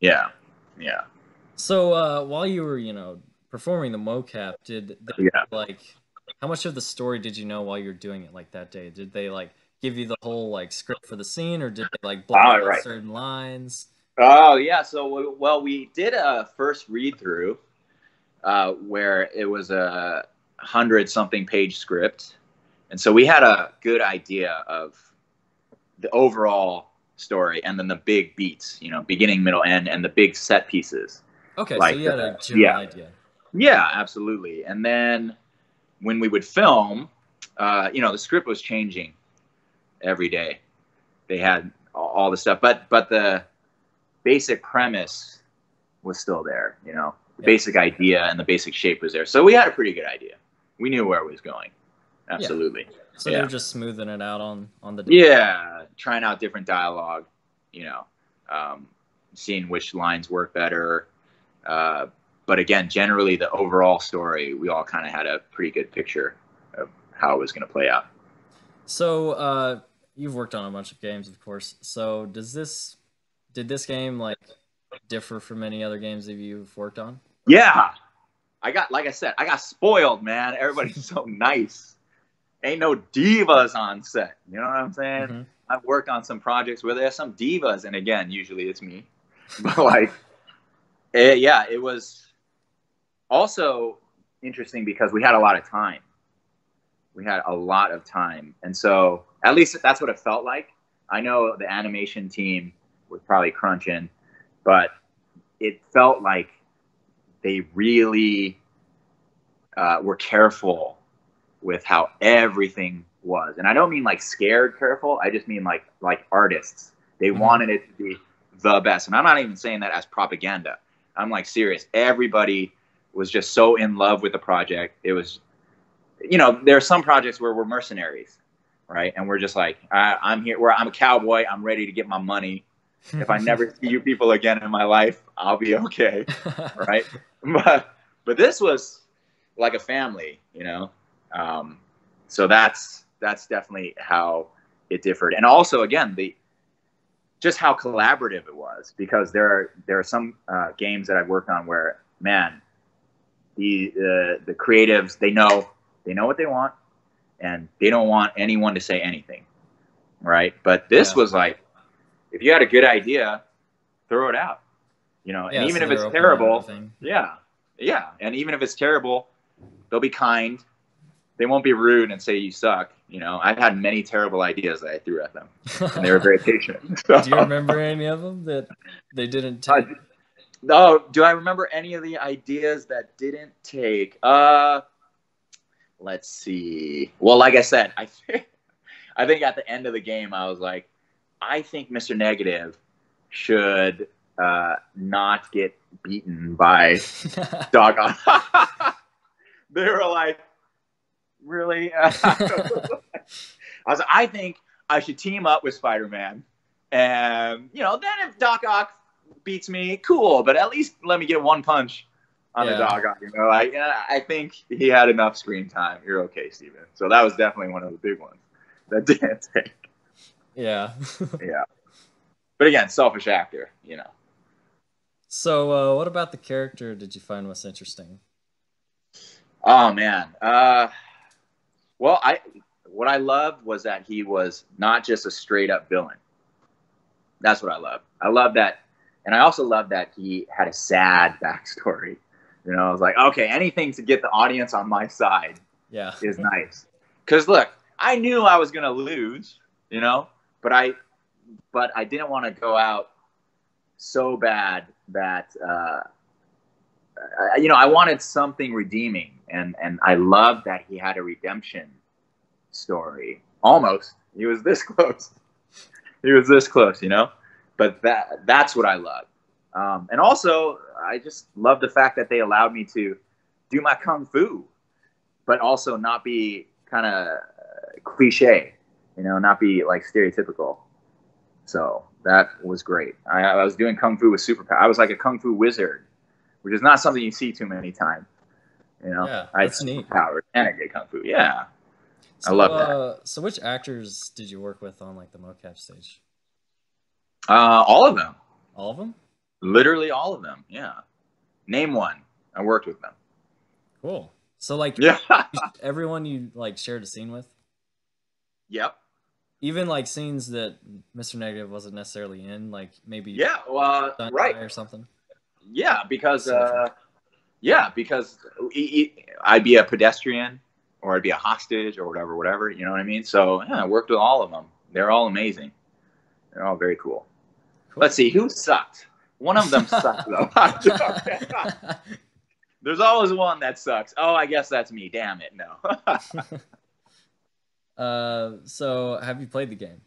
Yeah, yeah. So uh while you were, you know, performing the mocap, did they, yeah. like, how much of the story did you know while you're doing it, like that day? Did they like give you the whole like script for the scene, or did they like block out right. certain lines? Oh, yeah. So, well, we did a first read through uh, where it was a hundred something page script. And so we had a good idea of the overall story and then the big beats, you know, beginning, middle, end, and the big set pieces. Okay. Like, so you had a general yeah. idea. Yeah, absolutely. And then when we would film, uh, you know, the script was changing every day. They had all the stuff, but, but the basic premise was still there, you know, the yeah. basic idea and the basic shape was there. So we had a pretty good idea. We knew where it was going. Absolutely. Yeah. So yeah. they were just smoothing it out on, on the day. Yeah. Trying out different dialogue, you know, um, seeing which lines work better. Uh, but again, generally the overall story, we all kind of had a pretty good picture of how it was going to play out. So uh, you've worked on a bunch of games, of course. So does this... Did this game like differ from any other games that you've worked on? Yeah, I got, like I said, I got spoiled, man. Everybody's so nice. Ain't no divas on set. You know what I'm saying? Mm-hmm. I've worked on some projects where there's some divas, and again, usually it's me. But like, it, yeah, it was also interesting because we had a lot of time. We had a lot of time, and so at least that's what it felt like. I know the animation team was probably crunching, but it felt like they really uh, were careful with how everything was. And I don't mean like scared careful. I just mean like like artists. They mm-hmm. wanted it to be the best. And I'm not even saying that as propaganda. I'm like serious. Everybody was just so in love with the project. It was, you know, there are some projects where we're mercenaries, right? And we're just like, I, I'm here. Where I'm a cowboy. I'm ready to get my money. If I never see you people again in my life, I'll be okay, right? But but this was like a family, you know. Um, so that's that's definitely how it differed, and also again the just how collaborative it was, because there are there are some uh, games that I've worked on where, man, the uh, the creatives, they know they know what they want, and they don't want anyone to say anything, right? But this yeah. was like, if you had a good idea, throw it out, you know, yeah, and even so if it's terrible, yeah, yeah. And even if it's terrible, they'll be kind. They won't be rude and say you suck. You know, I've had many terrible ideas that I threw at them, and they were very patient. So. Do you remember any of them that they didn't take? Uh, no, do I remember any of the ideas that didn't take? Uh, let's see. Well, like I said, I think, I think at the end of the game, I was like, I think Mister Negative should uh, not get beaten by Doc Ock. They were like, really? Uh, I was. I think I should team up with Spider-Man, and you know, then if Doc Ock beats me, cool. But at least let me get one punch on yeah. the Doc Ock. You know, I I think he had enough screen time. You're okay, Steven. So that was definitely one of the big ones that didn't take. Yeah. yeah. But again, selfish actor, you know. So, uh, what about the character did you find most interesting? Oh, man. Uh, well, I what I loved was that he was not just a straight-up villain. That's what I loved. I loved that. And I also loved that he had a sad backstory. You know, I was like, okay, anything to get the audience on my side yeah. is nice. Because, look, I knew I was going to lose, you know, but I but I didn't want to go out so bad that, uh, I, you know, I wanted something redeeming. And, and I loved that he had a redemption story. Almost. He was this close. He was this close, you know. But that that's what I loved. Um, and also, I just love the fact that they allowed me to do my kung fu, but also not be kind of cliche, you know, not be like stereotypical. So that was great. I, I was doing kung fu with superpower. I was like a kung fu wizard, which is not something you see too many times. You know, yeah, that's I neat. Power and I get kung fu. Yeah, so, I love uh, that. So, which actors did you work with on like the mocap stage? Uh, all of them. All of them? Literally all of them. Yeah. Name one. I worked with them. Cool. So like yeah. everyone you like shared a scene with? Yep. Even like scenes that Mister Negative wasn't necessarily in, like maybe yeah, well, uh, right or something. Yeah, because uh, yeah, because I'd be a pedestrian or I'd be a hostage or whatever, whatever. You know what I mean? So yeah, I worked with all of them. They're all amazing. They're all very cool. cool. Let's see who sucked. One of them sucked though. There's always one that sucks. Oh, I guess that's me. Damn it, no. Uh, so have you played the game?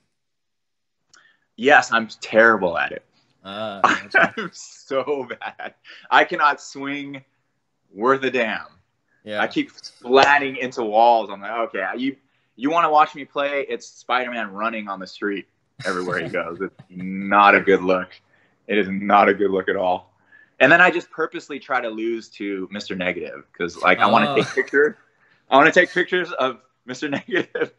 Yes, I'm terrible at it. Uh, okay. I'm so bad. I cannot swing worth a damn. Yeah. I keep splatting into walls. I'm like, okay, you you want to watch me play? It's Spider-Man running on the street everywhere he goes. It's not a good look. It is not a good look at all. And then I just purposely try to lose to Mister Negative because, like, I oh. want to take pictures. I want to take pictures of Mister Negative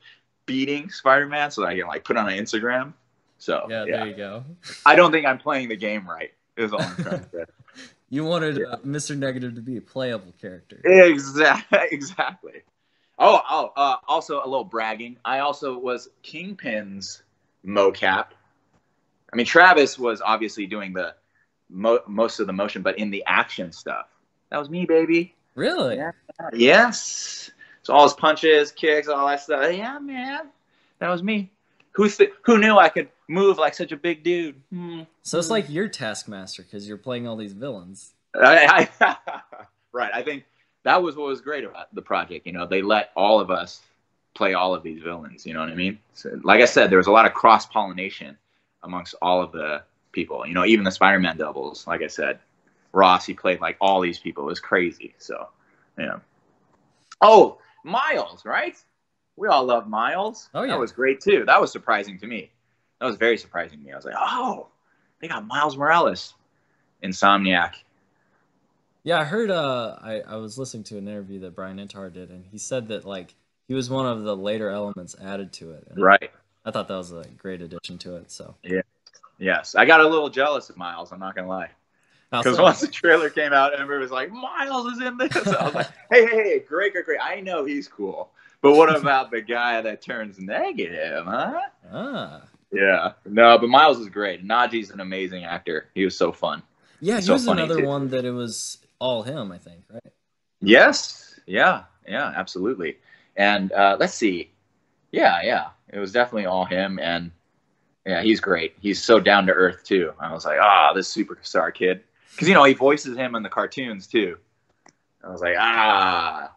beating Spider-Man so that I can like put on an Instagram. So yeah, yeah, there you go. I don't think I'm playing the game right. Is all I'm trying to say. You wanted yeah. uh, Mister Negative to be a playable character. Exactly. Exactly. Oh, oh. Uh, also, a little bragging. I also was Kingpin's mocap. I mean, Travis was obviously doing the mo most of the motion, but in the action stuff, that was me, baby. Really? Yeah. Yes. So all his punches, kicks, all that stuff. Yeah, man, that was me. Who th who knew I could move like such a big dude? Hmm. So it's like you're Taskmaster because you're playing all these villains. I, I, right. I think that was what was great about the project. You know, they let all of us play all of these villains. You know what I mean? So, like I said, there was a lot of cross pollination amongst all of the people. You know, even the Spider-Man doubles. Like I said, Ross, he played like all these people. It was crazy. So, yeah. Oh. Miles, right? We all love Miles. Oh, yeah. That was great, too. That was surprising to me. That was very surprising to me. I was like, oh, they got Miles Morales. Insomniac. Yeah, I heard, uh, I, I was listening to an interview that Brian Antar did, and he said that, like, he was one of the later elements added to it. And right. I thought that was a great addition to it, so. Yeah. Yes. I got a little jealous of Miles, I'm not going to lie. Because once the trailer came out, everybody was like, Miles is in this. I was like, hey, hey, hey, great, great, great. I know he's cool. But what about the guy that turns negative, huh? Ah. Yeah. No, but Miles is great. Najee's an amazing actor. He was so fun. Yeah, he so was another too. one that it was all him, I think, right? Yes. Yeah. Yeah, absolutely. And uh, let's see. Yeah, yeah. It was definitely all him. And, yeah, he's great. He's so down to earth, too. I was like, ah, this superstar kid. Because, you know, he voices him in the cartoons, too. I was like, ah.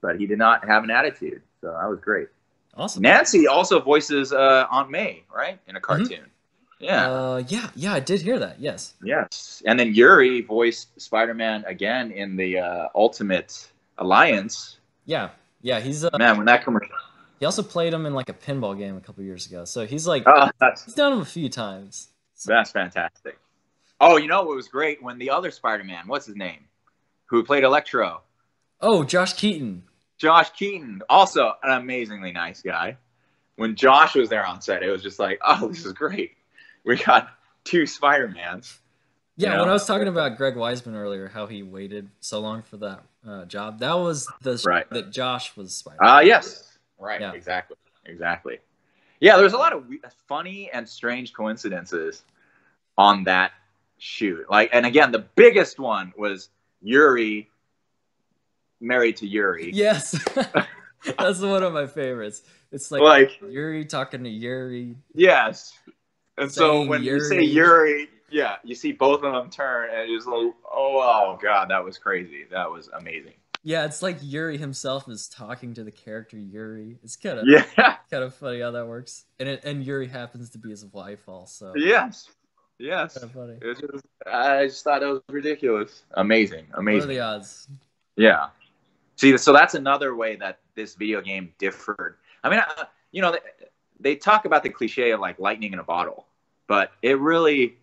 But he did not have an attitude. So that was great. Awesome. Nancy also voices uh, Aunt May, right? In a cartoon. Mm-hmm. Yeah. Uh, yeah. Yeah, I did hear that. Yes. Yes. And then Yuri voiced Spider-Man again in the uh, Ultimate Alliance. Yeah. Yeah, he's uh, man. When that commercial, he also played him in like a pinball game a couple years ago. So he's like, oh, he's done him a few times. So. That's fantastic. Oh, you know what was great when the other Spider-Man, what's his name, who played Electro? Oh, Josh Keaton. Josh Keaton, also an amazingly nice guy. When Josh was there on set, it was just like, oh, this is great. We got two Spider-Mans. Yeah, you know? When I was talking about Greg Weisman earlier, how he waited so long for that uh, job, that was the right. that Josh was Spider-Man. Uh, yes, right, yeah. exactly, exactly. Yeah, there was a lot of funny and strange coincidences on that shoot. Like, and again, the biggest one was Yuri married to Yuri. Yes, that's one of my favorites. It's like, like Yuri talking to Yuri. Yes. And so when Yuri. you say Yuri, yeah, you see both of them turn, and it's like, oh, oh, God, that was crazy. That was amazing. Yeah, it's like Yuri himself is talking to the character Yuri. It's kind of yeah. kind of funny how that works. And it, and Yuri happens to be his wife also. Yes, yes. Kind of funny. It was, I just thought it was ridiculous. Amazing, amazing. What are the odds? Yeah. See, so that's another way that this video game differed. I mean, I, you know, they, they talk about the cliche of like lightning in a bottle, but it really,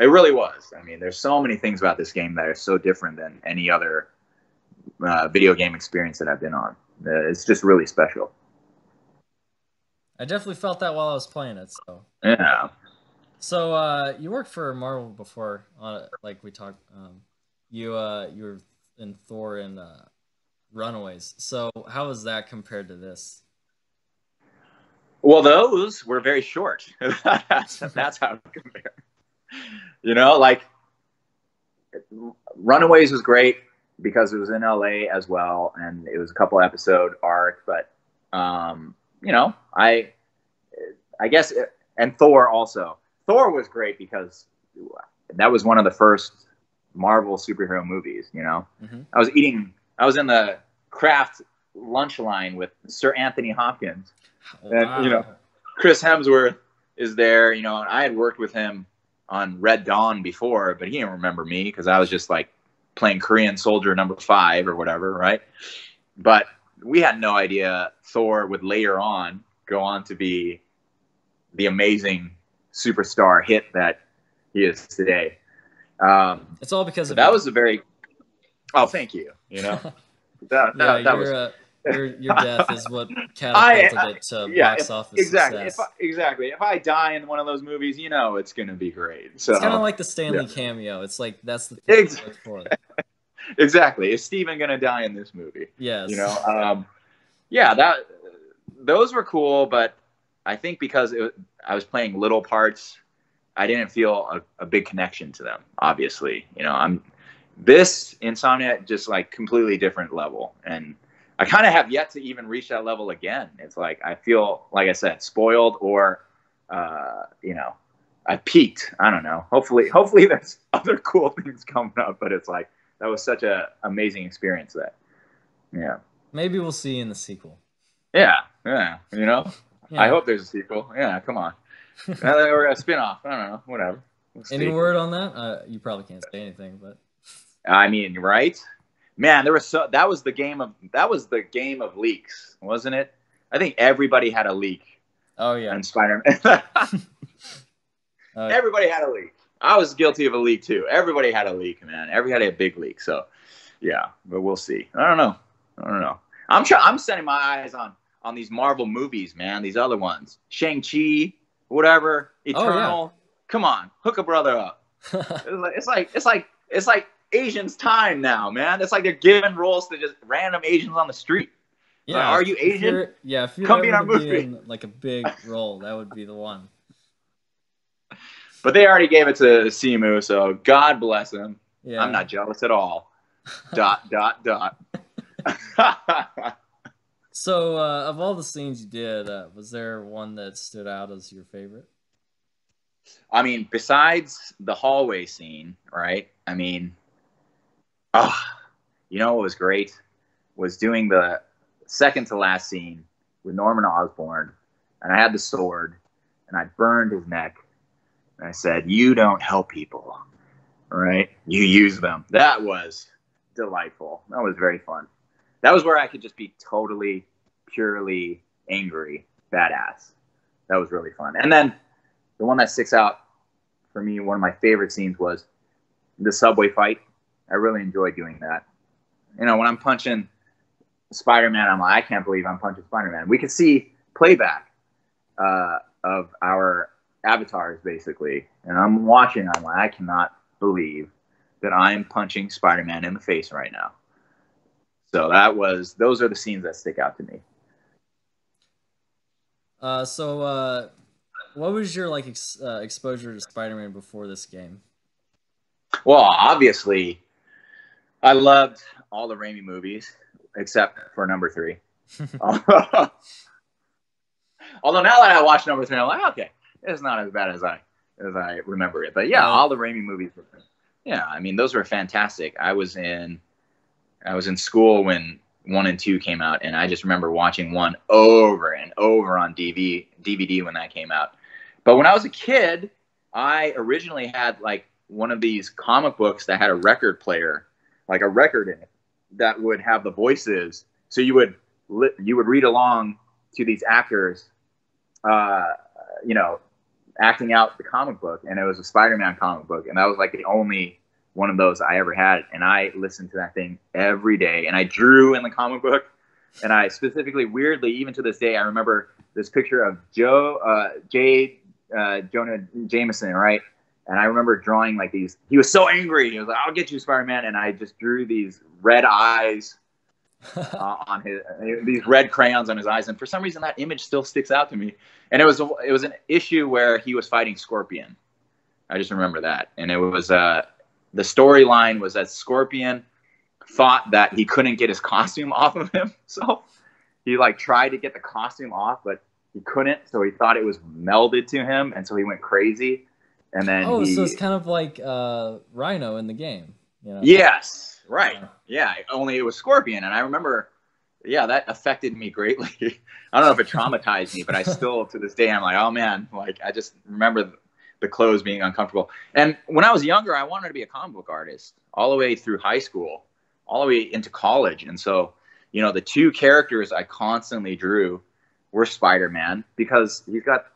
it really was. I mean, there's so many things about this game that are so different than any other uh, video game experience that I've been on. Uh, it's just really special. I definitely felt that while I was playing it. So yeah. So uh, you worked for Marvel before, uh, like we talked. Um, you uh, you were in Thor and uh, Runaways. So how is that compared to this? Well, those were very short. that's, that's how it compares. You know, like, Runaways was great because it was in L A as well, and it was a couple episode arc. But, um, you know, I, I guess, it, and Thor also. Thor was great because that was one of the first Marvel superhero movies. You know, mm-hmm. I was eating, I was in the Kraft lunch line with Sir Anthony Hopkins. And, wow. you know, Chris Hemsworth is there, you know, and I had worked with him on Red Dawn before, but he didn't remember me because I was just like playing Korean soldier number five or whatever, right? But we had no idea Thor would later on go on to be the amazing superstar hit that he is today. Um, it's all because of that. That was a very, oh, thank you, you know? that, that, yeah, that was... Uh... Your, your death is what catapulted I, I, it to yeah, box office exactly, success. If I, exactly. If I die in one of those movies, you know it's going to be great. So, it's kind of like the Stanley yeah. cameo. It's like, that's the thing exactly. to look for. Exactly. Is Steven going to die in this movie? Yes. You know, um, yeah, that those were cool, but I think because it, I was playing little parts, I didn't feel a, a big connection to them, obviously. You know, I'm this Insomniac just like completely different level, and I kind of have yet to even reach that level again. It's like I feel, like I said, spoiled or, uh, you know, I peaked. I don't know. Hopefully, hopefully there's other cool things coming up. But it's like that was such an amazing experience that, yeah. Maybe we'll see you in the sequel. Yeah, yeah. You know, yeah. I hope there's a sequel. Yeah, come on. Or a spinoff. I don't know. Whatever. We'll Any see. word on that? Uh, you probably can't say anything, but. I mean, right? Man, there was so that was the game of that was the game of leaks, wasn't it? I think everybody had a leak. Oh yeah, and Spider-Man. uh, everybody had a leak. I was guilty of a leak too. Everybody had a leak, man. Everybody had a big leak. So, yeah, but we'll see. I don't know. I don't know. I'm trying. I'm setting my eyes on on these Marvel movies, man. These other ones, Shang-Chi, whatever, Eternal. Oh, yeah. Come on, hook a brother up. It's like it's like it's like. Asians time now, man. It's like they're giving roles to just random Asians on the street. Yeah, like, are you Asian? If yeah, if you're come be in our movie. Be in, like a big role, that would be the one. But they already gave it to Simu, so God bless him. Yeah. I'm not jealous at all. dot dot dot. So, uh, of all the scenes you did, uh, was there one that stood out as your favorite? I mean, besides the hallway scene, right? I mean. Oh, you know what was great was doing the second to last scene with Norman Osborn, and I had the sword, and I burned his neck, and I said, "You don't help people, right? You use them." That was delightful. That was very fun. that was where I could just be totally, purely angry, badass. That was really fun. And then the one that sticks out for me, one of my favorite scenes was the subway fight. I really enjoyed doing that. You know, when I'm punching Spider-Man, I'm like, I can't believe I'm punching Spider-Man. We could see playback uh, of our avatars, basically. And I'm watching, I'm like, I cannot believe that I'm punching Spider-Man in the face right now. So that was, those are the scenes that stick out to me. Uh, so uh, what was your like ex uh, exposure to Spider-Man before this game? Well, obviously, I loved all the Raimi movies, except for number three. Although now that I watch number three, I'm like, okay, it's not as bad as I as I remember it. But yeah, all the Raimi movies were, yeah, I mean, those were fantastic. I was in I was in school when one and two came out, and I just remember watching one over and over on D V D when that came out. But when I was a kid, I originally had like one of these comic books that had a record player, like a record in it, that would have the voices. So you would li you would read along to these actors, uh, you know, acting out the comic book, and it was a Spider-Man comic book, and that was like the only one of those I ever had, and I listened to that thing every day, and I drew in the comic book, and I specifically, weirdly, even to this day, I remember this picture of Joe, uh, J, uh, Jonah Jameson, right? And I remember drawing like these, he was so angry, he was like, I'll get you, Spider-Man, and I just drew these red eyes uh, on his, these red crayons on his eyes, and for some reason that image still sticks out to me. And it was, a, it was an issue where he was fighting Scorpion. I just remember that, and it was, uh, the storyline was that Scorpion thought that he couldn't get his costume off of him, so he like tried to get the costume off, but he couldn't, so he thought it was melded to him, and so he went crazy. And then oh, he... so it's kind of like uh, Rhino in the game. You know? Yes, right. Yeah. yeah, only it was Scorpion, and I remember, yeah, that affected me greatly. I don't know if it traumatized me, but I still, to this day, I'm like, oh man, like I just remember the clothes being uncomfortable. And when I was younger, I wanted to be a comic book artist all the way through high school, all the way into college. And so, you know, the two characters I constantly drew were Spider-Man, because he's got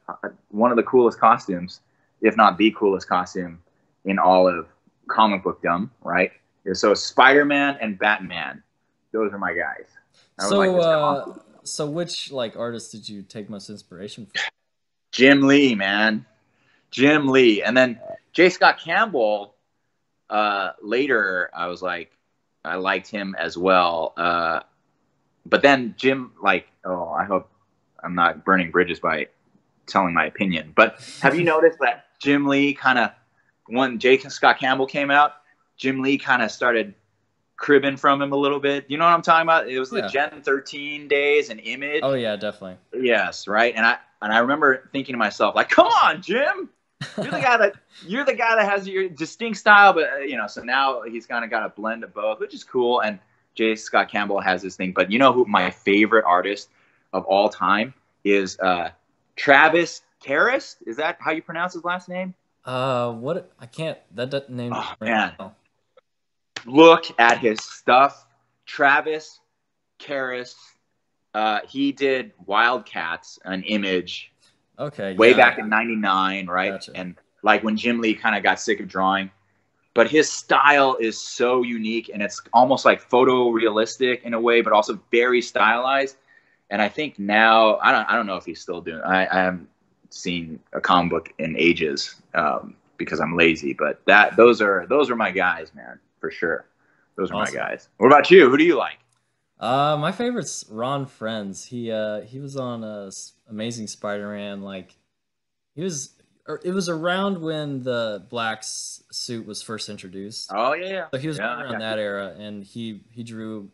one of the coolest costumes, if not the coolest costume in all of comic bookdom, right? So Spider-Man and Batman, those are my guys. I so, like uh, so which like artist did you take most inspiration from? Jim Lee, man. Jim Lee, and then J Scott Campbell. Uh, later, I was like, I liked him as well. Uh, but then Jim, like, oh, I hope I'm not burning bridges by telling my opinion. But have you noticed that Jim Lee kind of, when J Scott Campbell came out, Jim Lee kind of started cribbing from him a little bit. You know what I'm talking about? It was yeah. the Gen thirteen days and Image. Oh yeah, definitely. Yes, right. And I and I remember thinking to myself, like, come on, Jim. You're the guy that you're the guy that has your distinct style, but uh, you know. So now he's kind of got a blend of both, which is cool. And J Scott Campbell has this thing, but you know who my favorite artist of all time is? Uh, Travis Karras. Is that how you pronounce his last name? Uh, what? I can't. That doesn't name. Oh right man, now. Look at his stuff, Travis Karras. Uh, he did Wildcats, an Image. Okay, way yeah. back in ninety-nine, right? Gotcha. And like when Jim Lee kind of got sick of drawing, but his style is so unique, and it's almost like photorealistic in a way, but also very stylized. And I think now, I don't, I don't know if he's still doing. I, I haven't seen a comic book in ages um, because I'm lazy. But that, those are those are my guys, man, for sure. Those are awesome. My guys. What about you? Who do you like? Uh, my favorite's Ron Frenz. He uh he was on uh, Amazing Spider-Man. Like he was, or it was around when the Black Suit was first introduced. Oh yeah. So he was yeah, around that you. era, and he he drew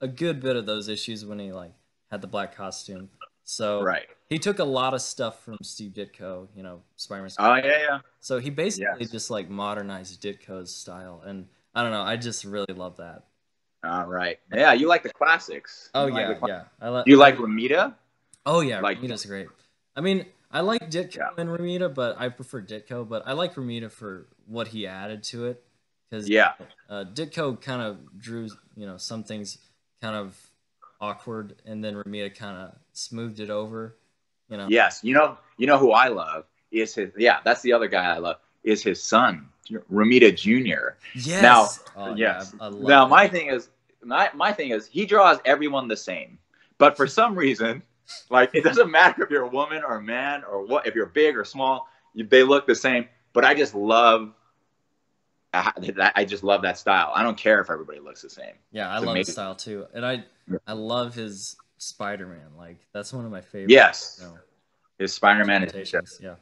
a good bit of those issues when he like had the black costume. So right. he took a lot of stuff from Steve Ditko, you know, Spider-Man. Oh yeah, yeah. So he basically yes. just like modernized Ditko's style, and I don't know, I just really love that. All right. Yeah, you like the classics. Oh, you yeah, like cl yeah. I li you like Romita? Oh, yeah, like Romita's great. I mean, I like Ditko yeah. and Romita, but I prefer Ditko. But I like Romita for what he added to it. Because yeah. uh, Ditko kind of drew, you know, some things kind of awkward, and then Ramita kind of smoothed it over, you know. Yes, you know, you know who I love is his. Yeah, that's the other guy I love is his son, Ramita Junior. Yes. Now, oh, yes. Yeah, I love now him. my thing is my my thing is he draws everyone the same, but for some reason, like it doesn't matter if you're a woman or a man or what, if you're big or small, you, they look the same. But I just love. I, I just love that style. I don't care if everybody looks the same. Yeah, I love his style too, and I I love his Spider-Man. Like that's one of my favorites. Yes, you know, his Spider-Man is just, yeah.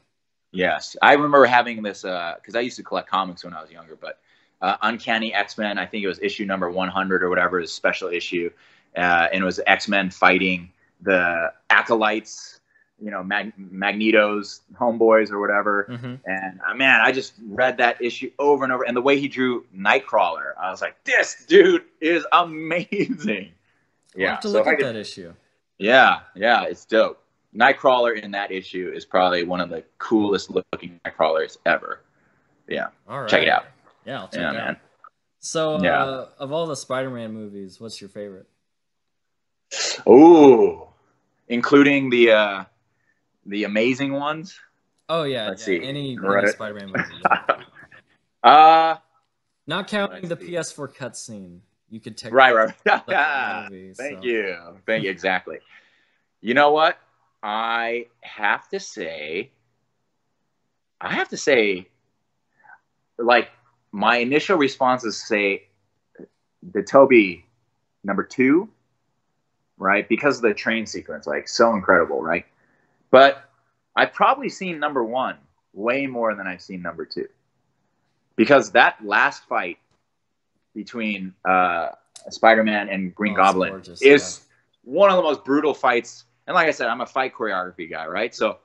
Yes, I remember having this because uh, I used to collect comics when I was younger. But uh, Uncanny X-Men, I think it was issue number one hundred or whatever, is a special issue, uh, and it was X-Men fighting the Acolytes. You know, Mag Magneto's homeboys or whatever. Mm-hmm. And uh, man, I just read that issue over and over. And the way he drew Nightcrawler, I was like, this dude is amazing. I'll yeah, have to so look at could, that issue. Yeah, yeah, it's dope. Nightcrawler in that issue is probably one of the coolest looking Nightcrawlers ever. Yeah, all right. Check it out. Yeah, I'll check yeah, it man. out. So, yeah. uh, of all the Spider-Man movies, what's your favorite? Ooh, including the. Uh, The amazing ones. Oh yeah, let's yeah. see any, right. any Spider-Man movie. uh, not counting the see. P S four cutscene. You could take right, right. the movie, Thank so. you. Thank you. Exactly. You know what? I have to say. I have to say. Like my initial response is say, the Toby, number two. Right, because of the train sequence, like so incredible, right? But I've probably seen number one way more than I've seen number two. Because that last fight between uh, Spider-Man and Green oh, Goblin gorgeous, is yeah. one of the most brutal fights. And like I said, I'm a fight choreography guy, right? So,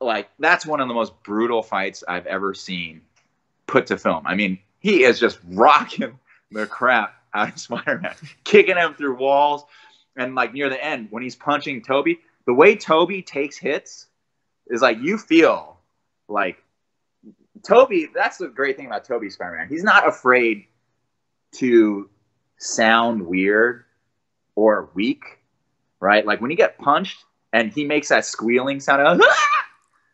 like, that's one of the most brutal fights I've ever seen put to film. I mean, he is just rocking the crap out of Spider-Man, kicking him through walls. And, like, near the end, when he's punching Toby... The way Toby takes hits is like you feel like Toby. That's the great thing about Toby Spider-Man. He's not afraid to sound weird or weak, right? Like when you get punched and he makes that squealing sound. Like, ah!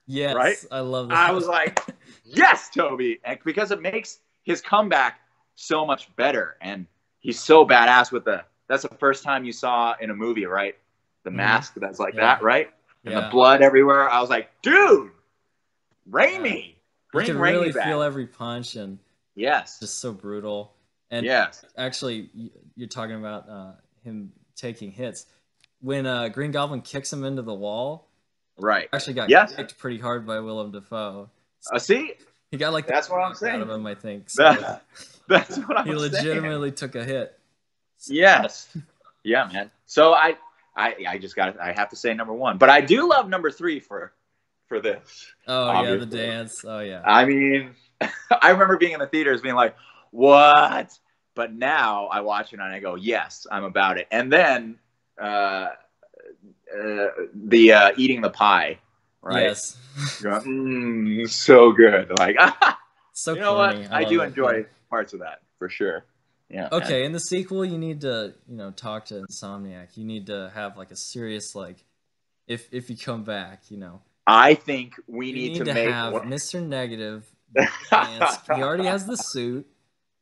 Yes, right? I love that. I was like, yes, Toby, and because it makes his comeback so much better. And he's so badass with the. That's the first time you saw in a movie, right? The mask that's like yeah. that, right? And yeah. the blood everywhere. I was like, dude, Raimi. Yeah. Bring you can Raimi really back. feel every punch and yes. just so brutal. And yes. actually, you're talking about uh, him taking hits. When uh, Green Goblin kicks him into the wall, right? actually got yes. kicked pretty hard by Willem Dafoe. So uh, see? He got like that's what I'm saying. out of him, I think. So that, that's what I'm saying. He legitimately saying. took a hit. So. Yes. Yeah, man. So I... I, I just got. I have to say number one, but I do love number three for, for this. Oh obviously. yeah, the dance. Oh yeah. I mean, I remember being in the theaters, being like, "What?" But now I watch it and I go, "Yes, I'm about it." And then, uh, uh, the uh, eating the pie, right? Yes. Going, mm, so good. Like, so you know corny. what? I, I do enjoy thing. parts of that for sure. Yeah, okay, man. In the sequel, you need to, you know, talk to Insomniac. You need to have, like, a serious, like, if if you come back, you know. I think we you need, need to, to make... have one. Mister Negative dance. He already has the suit.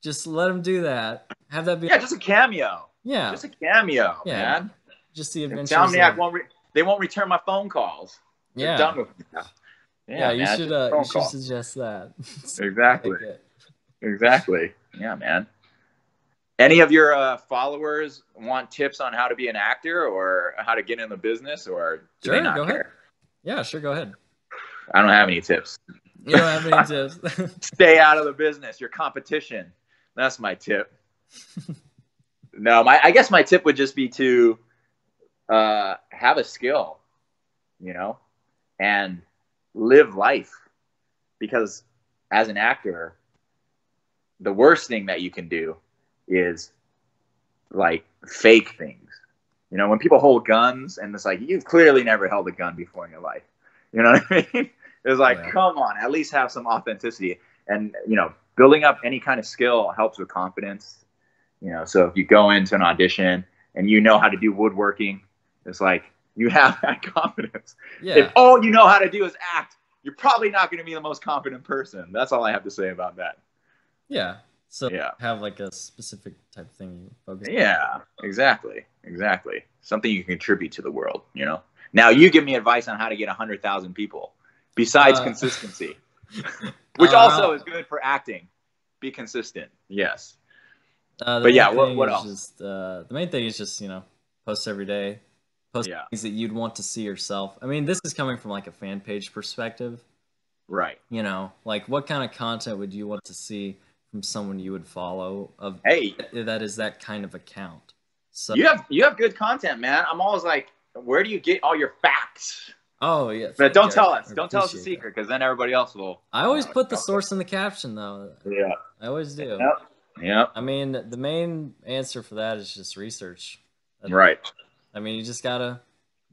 Just let him do that. Have that be... Yeah, just a cameo. Yeah. Just a cameo, yeah. man. Just the adventures. Insomniac, of... won't re they won't return my phone calls. They're yeah. done with me now. Yeah, yeah, you man, should, uh, you should suggest that. Exactly. Exactly. Yeah, man. Any of your uh, followers want tips on how to be an actor or how to get in the business, or do sure, they not go care? ahead. Yeah, sure, go ahead. I don't have any tips. You don't have any tips. Stay out of the business. Your competition. That's my tip. No, my I guess my tip would just be to uh, have a skill, you know, and live life, because as an actor, the worst thing that you can do is like fake things. You know, when people hold guns and it's like, you've clearly never held a gun before in your life. You know what I mean? It's like, yeah. come on, at least have some authenticity. And, you know, building up any kind of skill helps with confidence. You know, so if you go into an audition and you know how to do woodworking, it's like you have that confidence. Yeah. If all you know how to do is act, you're probably not going to be the most confident person. That's all I have to say about that. Yeah. So yeah. Have like a specific type of thing you focus on. Yeah, exactly. Exactly. Something you can contribute to the world, you know? Now you give me advice on how to get one hundred thousand people besides uh, consistency, which uh, also is good for acting. Be consistent. Yes. Uh, but yeah, what, what else? Just, uh, the main thing is just, you know, post every day. Post yeah. things that you'd want to see yourself. I mean, this is coming from like a fan page perspective. Right. You know, like what kind of content would you want to see from someone you would follow of hey. that is that kind of account? So you have you have good content, man. I'm always like, where do you get all your facts? Oh, yeah. But don't tell us. Don't tell us the secret, because then everybody else will. I always put the source in the caption, though. Yeah. I always do. Yep. Yep. I mean, the main answer for that is just research. Right. I mean, you just got to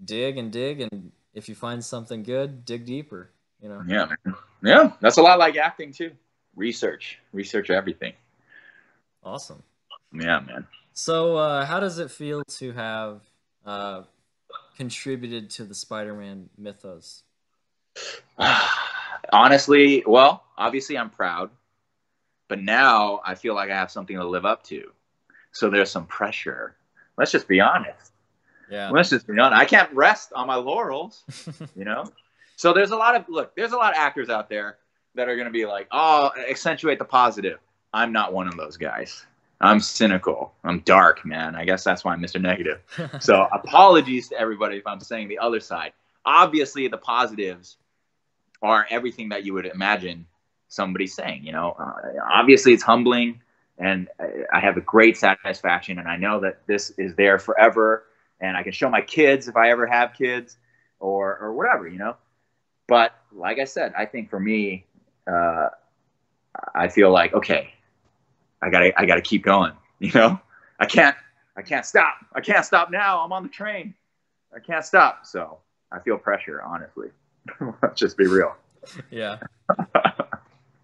dig and dig, and if you find something good, dig deeper, you know? Yeah, man. Yeah. That's a lot like acting, too. Research. Research everything. Awesome. Yeah, man. So uh, how does it feel to have... Uh, contributed to the Spider-Man mythos? Honestly, well, obviously I'm proud, but now I feel like I have something to live up to. So there's some pressure. Let's just be honest. Yeah. Let's just be honest. I can't rest on my laurels, you know? So there's a lot of, look, there's a lot of actors out there that are going to be like, oh, accentuate the positive. I'm not one of those guys. I'm cynical. I'm dark, man. I guess that's why I'm Mister Negative. So apologies to everybody if I'm saying the other side. Obviously, the positives are everything that you would imagine somebody saying. You know, uh, obviously, it's humbling, and I have a great satisfaction, and I know that this is there forever, and I can show my kids if I ever have kids or, or whatever, you know. But like I said, I think for me, uh, I feel like, okay, I gotta, I gotta keep going, you know, I can't, I can't stop. I can't stop now. I'm on the train. I can't stop. So I feel pressure, honestly. Let's just be real. Yeah.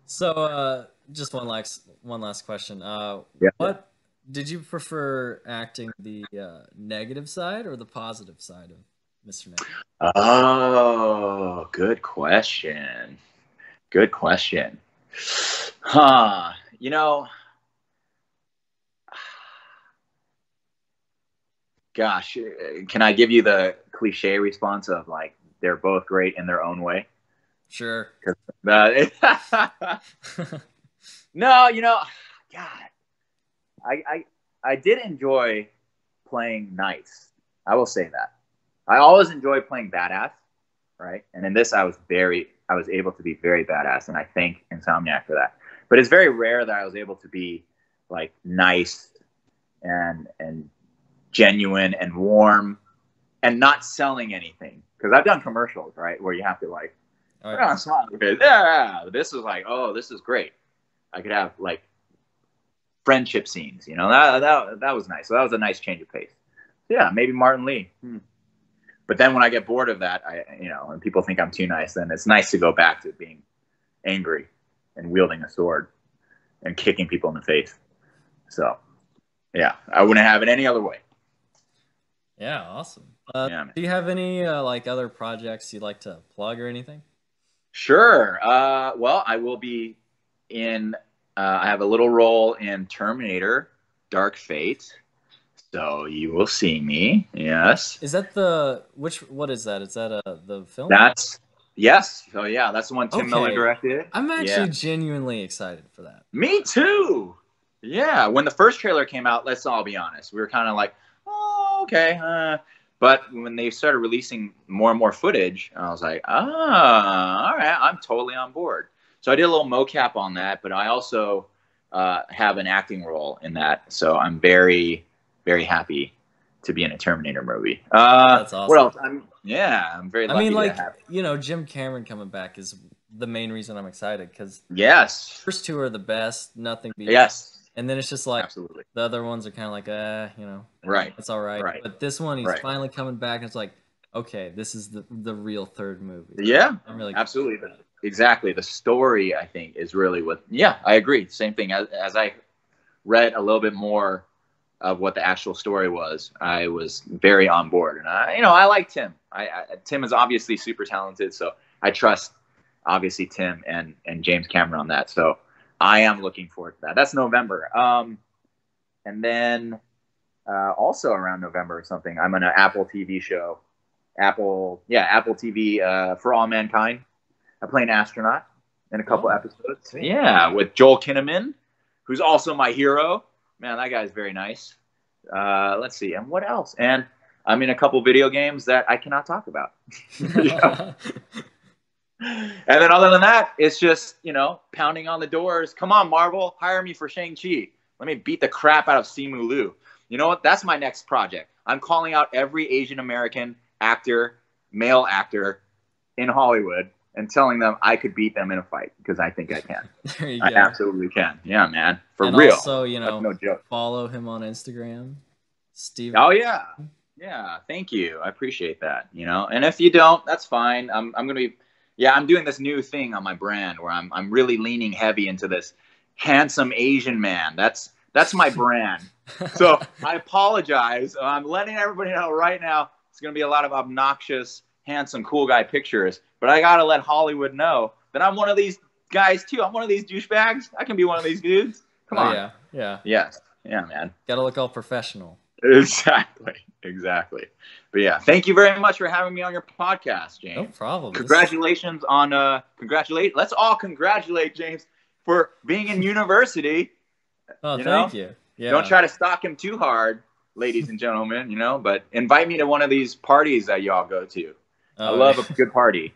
So, uh, just one last, one last question. Uh, yeah. What did you prefer acting, the uh, negative side or the positive side of Mister Negative? Oh, good question. Good question. Huh? You know, gosh, can I give you the cliche response of like, they're both great in their own way? Sure. No, you know, God, I, I, I did enjoy playing nice. I will say that. I always enjoy playing badass, right? And in this, I was very, I was able to be very badass, and I thank Insomniac for that. But it's very rare that I was able to be like nice and and. genuine and warm and not selling anything, because I've done commercials, right, where you have to like, oh, yeah. smile. Yeah, this is like, oh, this is great. I could have like friendship scenes, you know, that, that, that was nice. So that was a nice change of pace. Yeah, maybe Martin Lee. Hmm. But then when I get bored of that, I, you know, and people think I'm too nice, then it's nice to go back to being angry and wielding a sword and kicking people in the face. So yeah, I wouldn't have it any other way. Yeah, awesome. Uh, yeah, do you have any uh, like other projects you'd like to plug or anything? Sure. Uh, well, I will be in. Uh, I have a little role in Terminator: Dark Fate, so you will see me. Yes. Is that the which? What is that? Is that uh, the film? That's yes. So yeah, that's the one Tim okay. Miller directed. I'm actually yeah. genuinely excited for that. Me too. Yeah. When the first trailer came out, let's all be honest, we were kind of like, okay, uh, but when they started releasing more and more footage, I was like, ah, all right, I'm totally on board. So I did a little mocap on that, but I also uh, have an acting role in that. So I'm very, very happy to be in a Terminator movie. Uh, That's awesome. What else? I'm, yeah, I'm very lucky I mean, like, to have it. You know, Jim Cameron coming back is the main reason I'm excited, because yes, the first two are the best, nothing beats. Yes. And then it's just like Absolutely. the other ones are kind of like, uh, you know, right. It's all right. right. But this one, he's right. finally coming back. And it's like, okay, this is the, the real third movie. Yeah, I'm really Absolutely. Exactly. The story, I think, is really what, yeah, I agree. Same thing as, as I read a little bit more of what the actual story was, I was very on board. And I, you know, I like Tim. I, I Tim is obviously super talented, so I trust obviously Tim and and James Cameron on that. So I am looking forward to that. That's November. Um, and then uh, also around November or something, I'm on an Apple T V show. Apple, yeah, Apple T V uh, For All Mankind. I play an astronaut in a couple episodes. Yeah, with Joel Kinnaman, who's also my hero. Man, that guy's very nice. Uh, let's see. And what else? And I'm in a couple video games that I cannot talk about. And then other than that, it's just, you know, pounding on the doors. Come on, Marvel. Hire me for Shang-Chi. Let me beat the crap out of Simu Liu. You know what? That's my next project. I'm calling out every Asian American actor, male actor in Hollywood, and telling them I could beat them in a fight, because I think I can. There you go. I absolutely can. Yeah, man. For and real. Also, you know, no joke. Follow him on Instagram. Steve. Oh, yeah. Yeah. Thank you. I appreciate that. You know, and if you don't, that's fine. I'm, I'm going to be, yeah, I'm doing this new thing on my brand where I'm, I'm really leaning heavy into this handsome Asian man. That's, that's my brand. So I apologize. I'm letting everybody know right now, it's going to be a lot of obnoxious, handsome, cool guy pictures. But I got to let Hollywood know that I'm one of these guys, too. I'm one of these douchebags. I can be one of these dudes. Come oh, on. Yeah. Yeah. Yes. Yeah, man. Got to look all professional. Exactly. Exactly. But, yeah, thank you very much for having me on your podcast, James. No problem. Congratulations on uh, – congratulate. Let's all congratulate James for being in university. Oh, you thank know? you. Yeah. Don't try to stalk him too hard, ladies and gentlemen, you know. But invite me to one of these parties that y'all go to. Oh, I love yeah. a good party.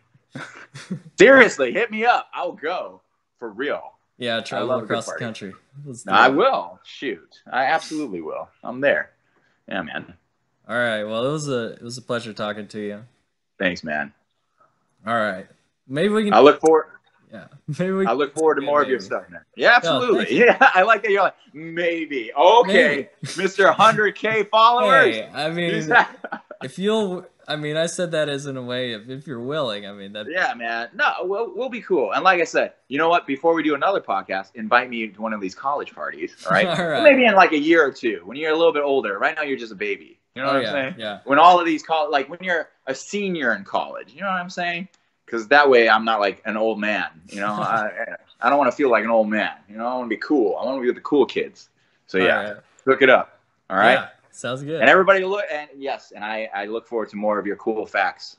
Seriously, hit me up. I'll go for real. Yeah, travel across the country. Let's do no, I will. Shoot, I absolutely will. I'm there. Yeah, man. All right. Well, it was a it was a pleasure talking to you. Thanks, man. All right. Maybe we can. I look forward. Yeah. Maybe we. I look forward to more maybe. of your stuff, man. Yeah, absolutely. No, yeah, I like that. You're like maybe. Okay, maybe. Mister one hundred K followers. Hey, I mean, if you'll. I mean, I said that as in a way of if you're willing. I mean, that. Yeah, man. No, we'll, we'll be cool. And like I said, you know what? Before we do another podcast, invite me to one of these college parties. All right. All right. Maybe in like a year or two when you're a little bit older. Right now, you're just a baby. You know oh, what yeah, I'm saying? Yeah. When all of these college, like when you're a senior in college, you know what I'm saying? Because that way, I'm not like an old man. You know, I, I don't want to feel like an old man. You know, I want to be cool. I want to be with the cool kids. So all yeah, right. hook it up. All right. Yeah. Sounds good. And everybody look and yes, and I, I look forward to more of your cool facts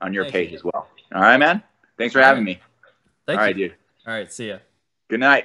on your Thank page you. as well. All right, man. Thanks for having me. Thank All you. right, dude. All right, see ya. Good night.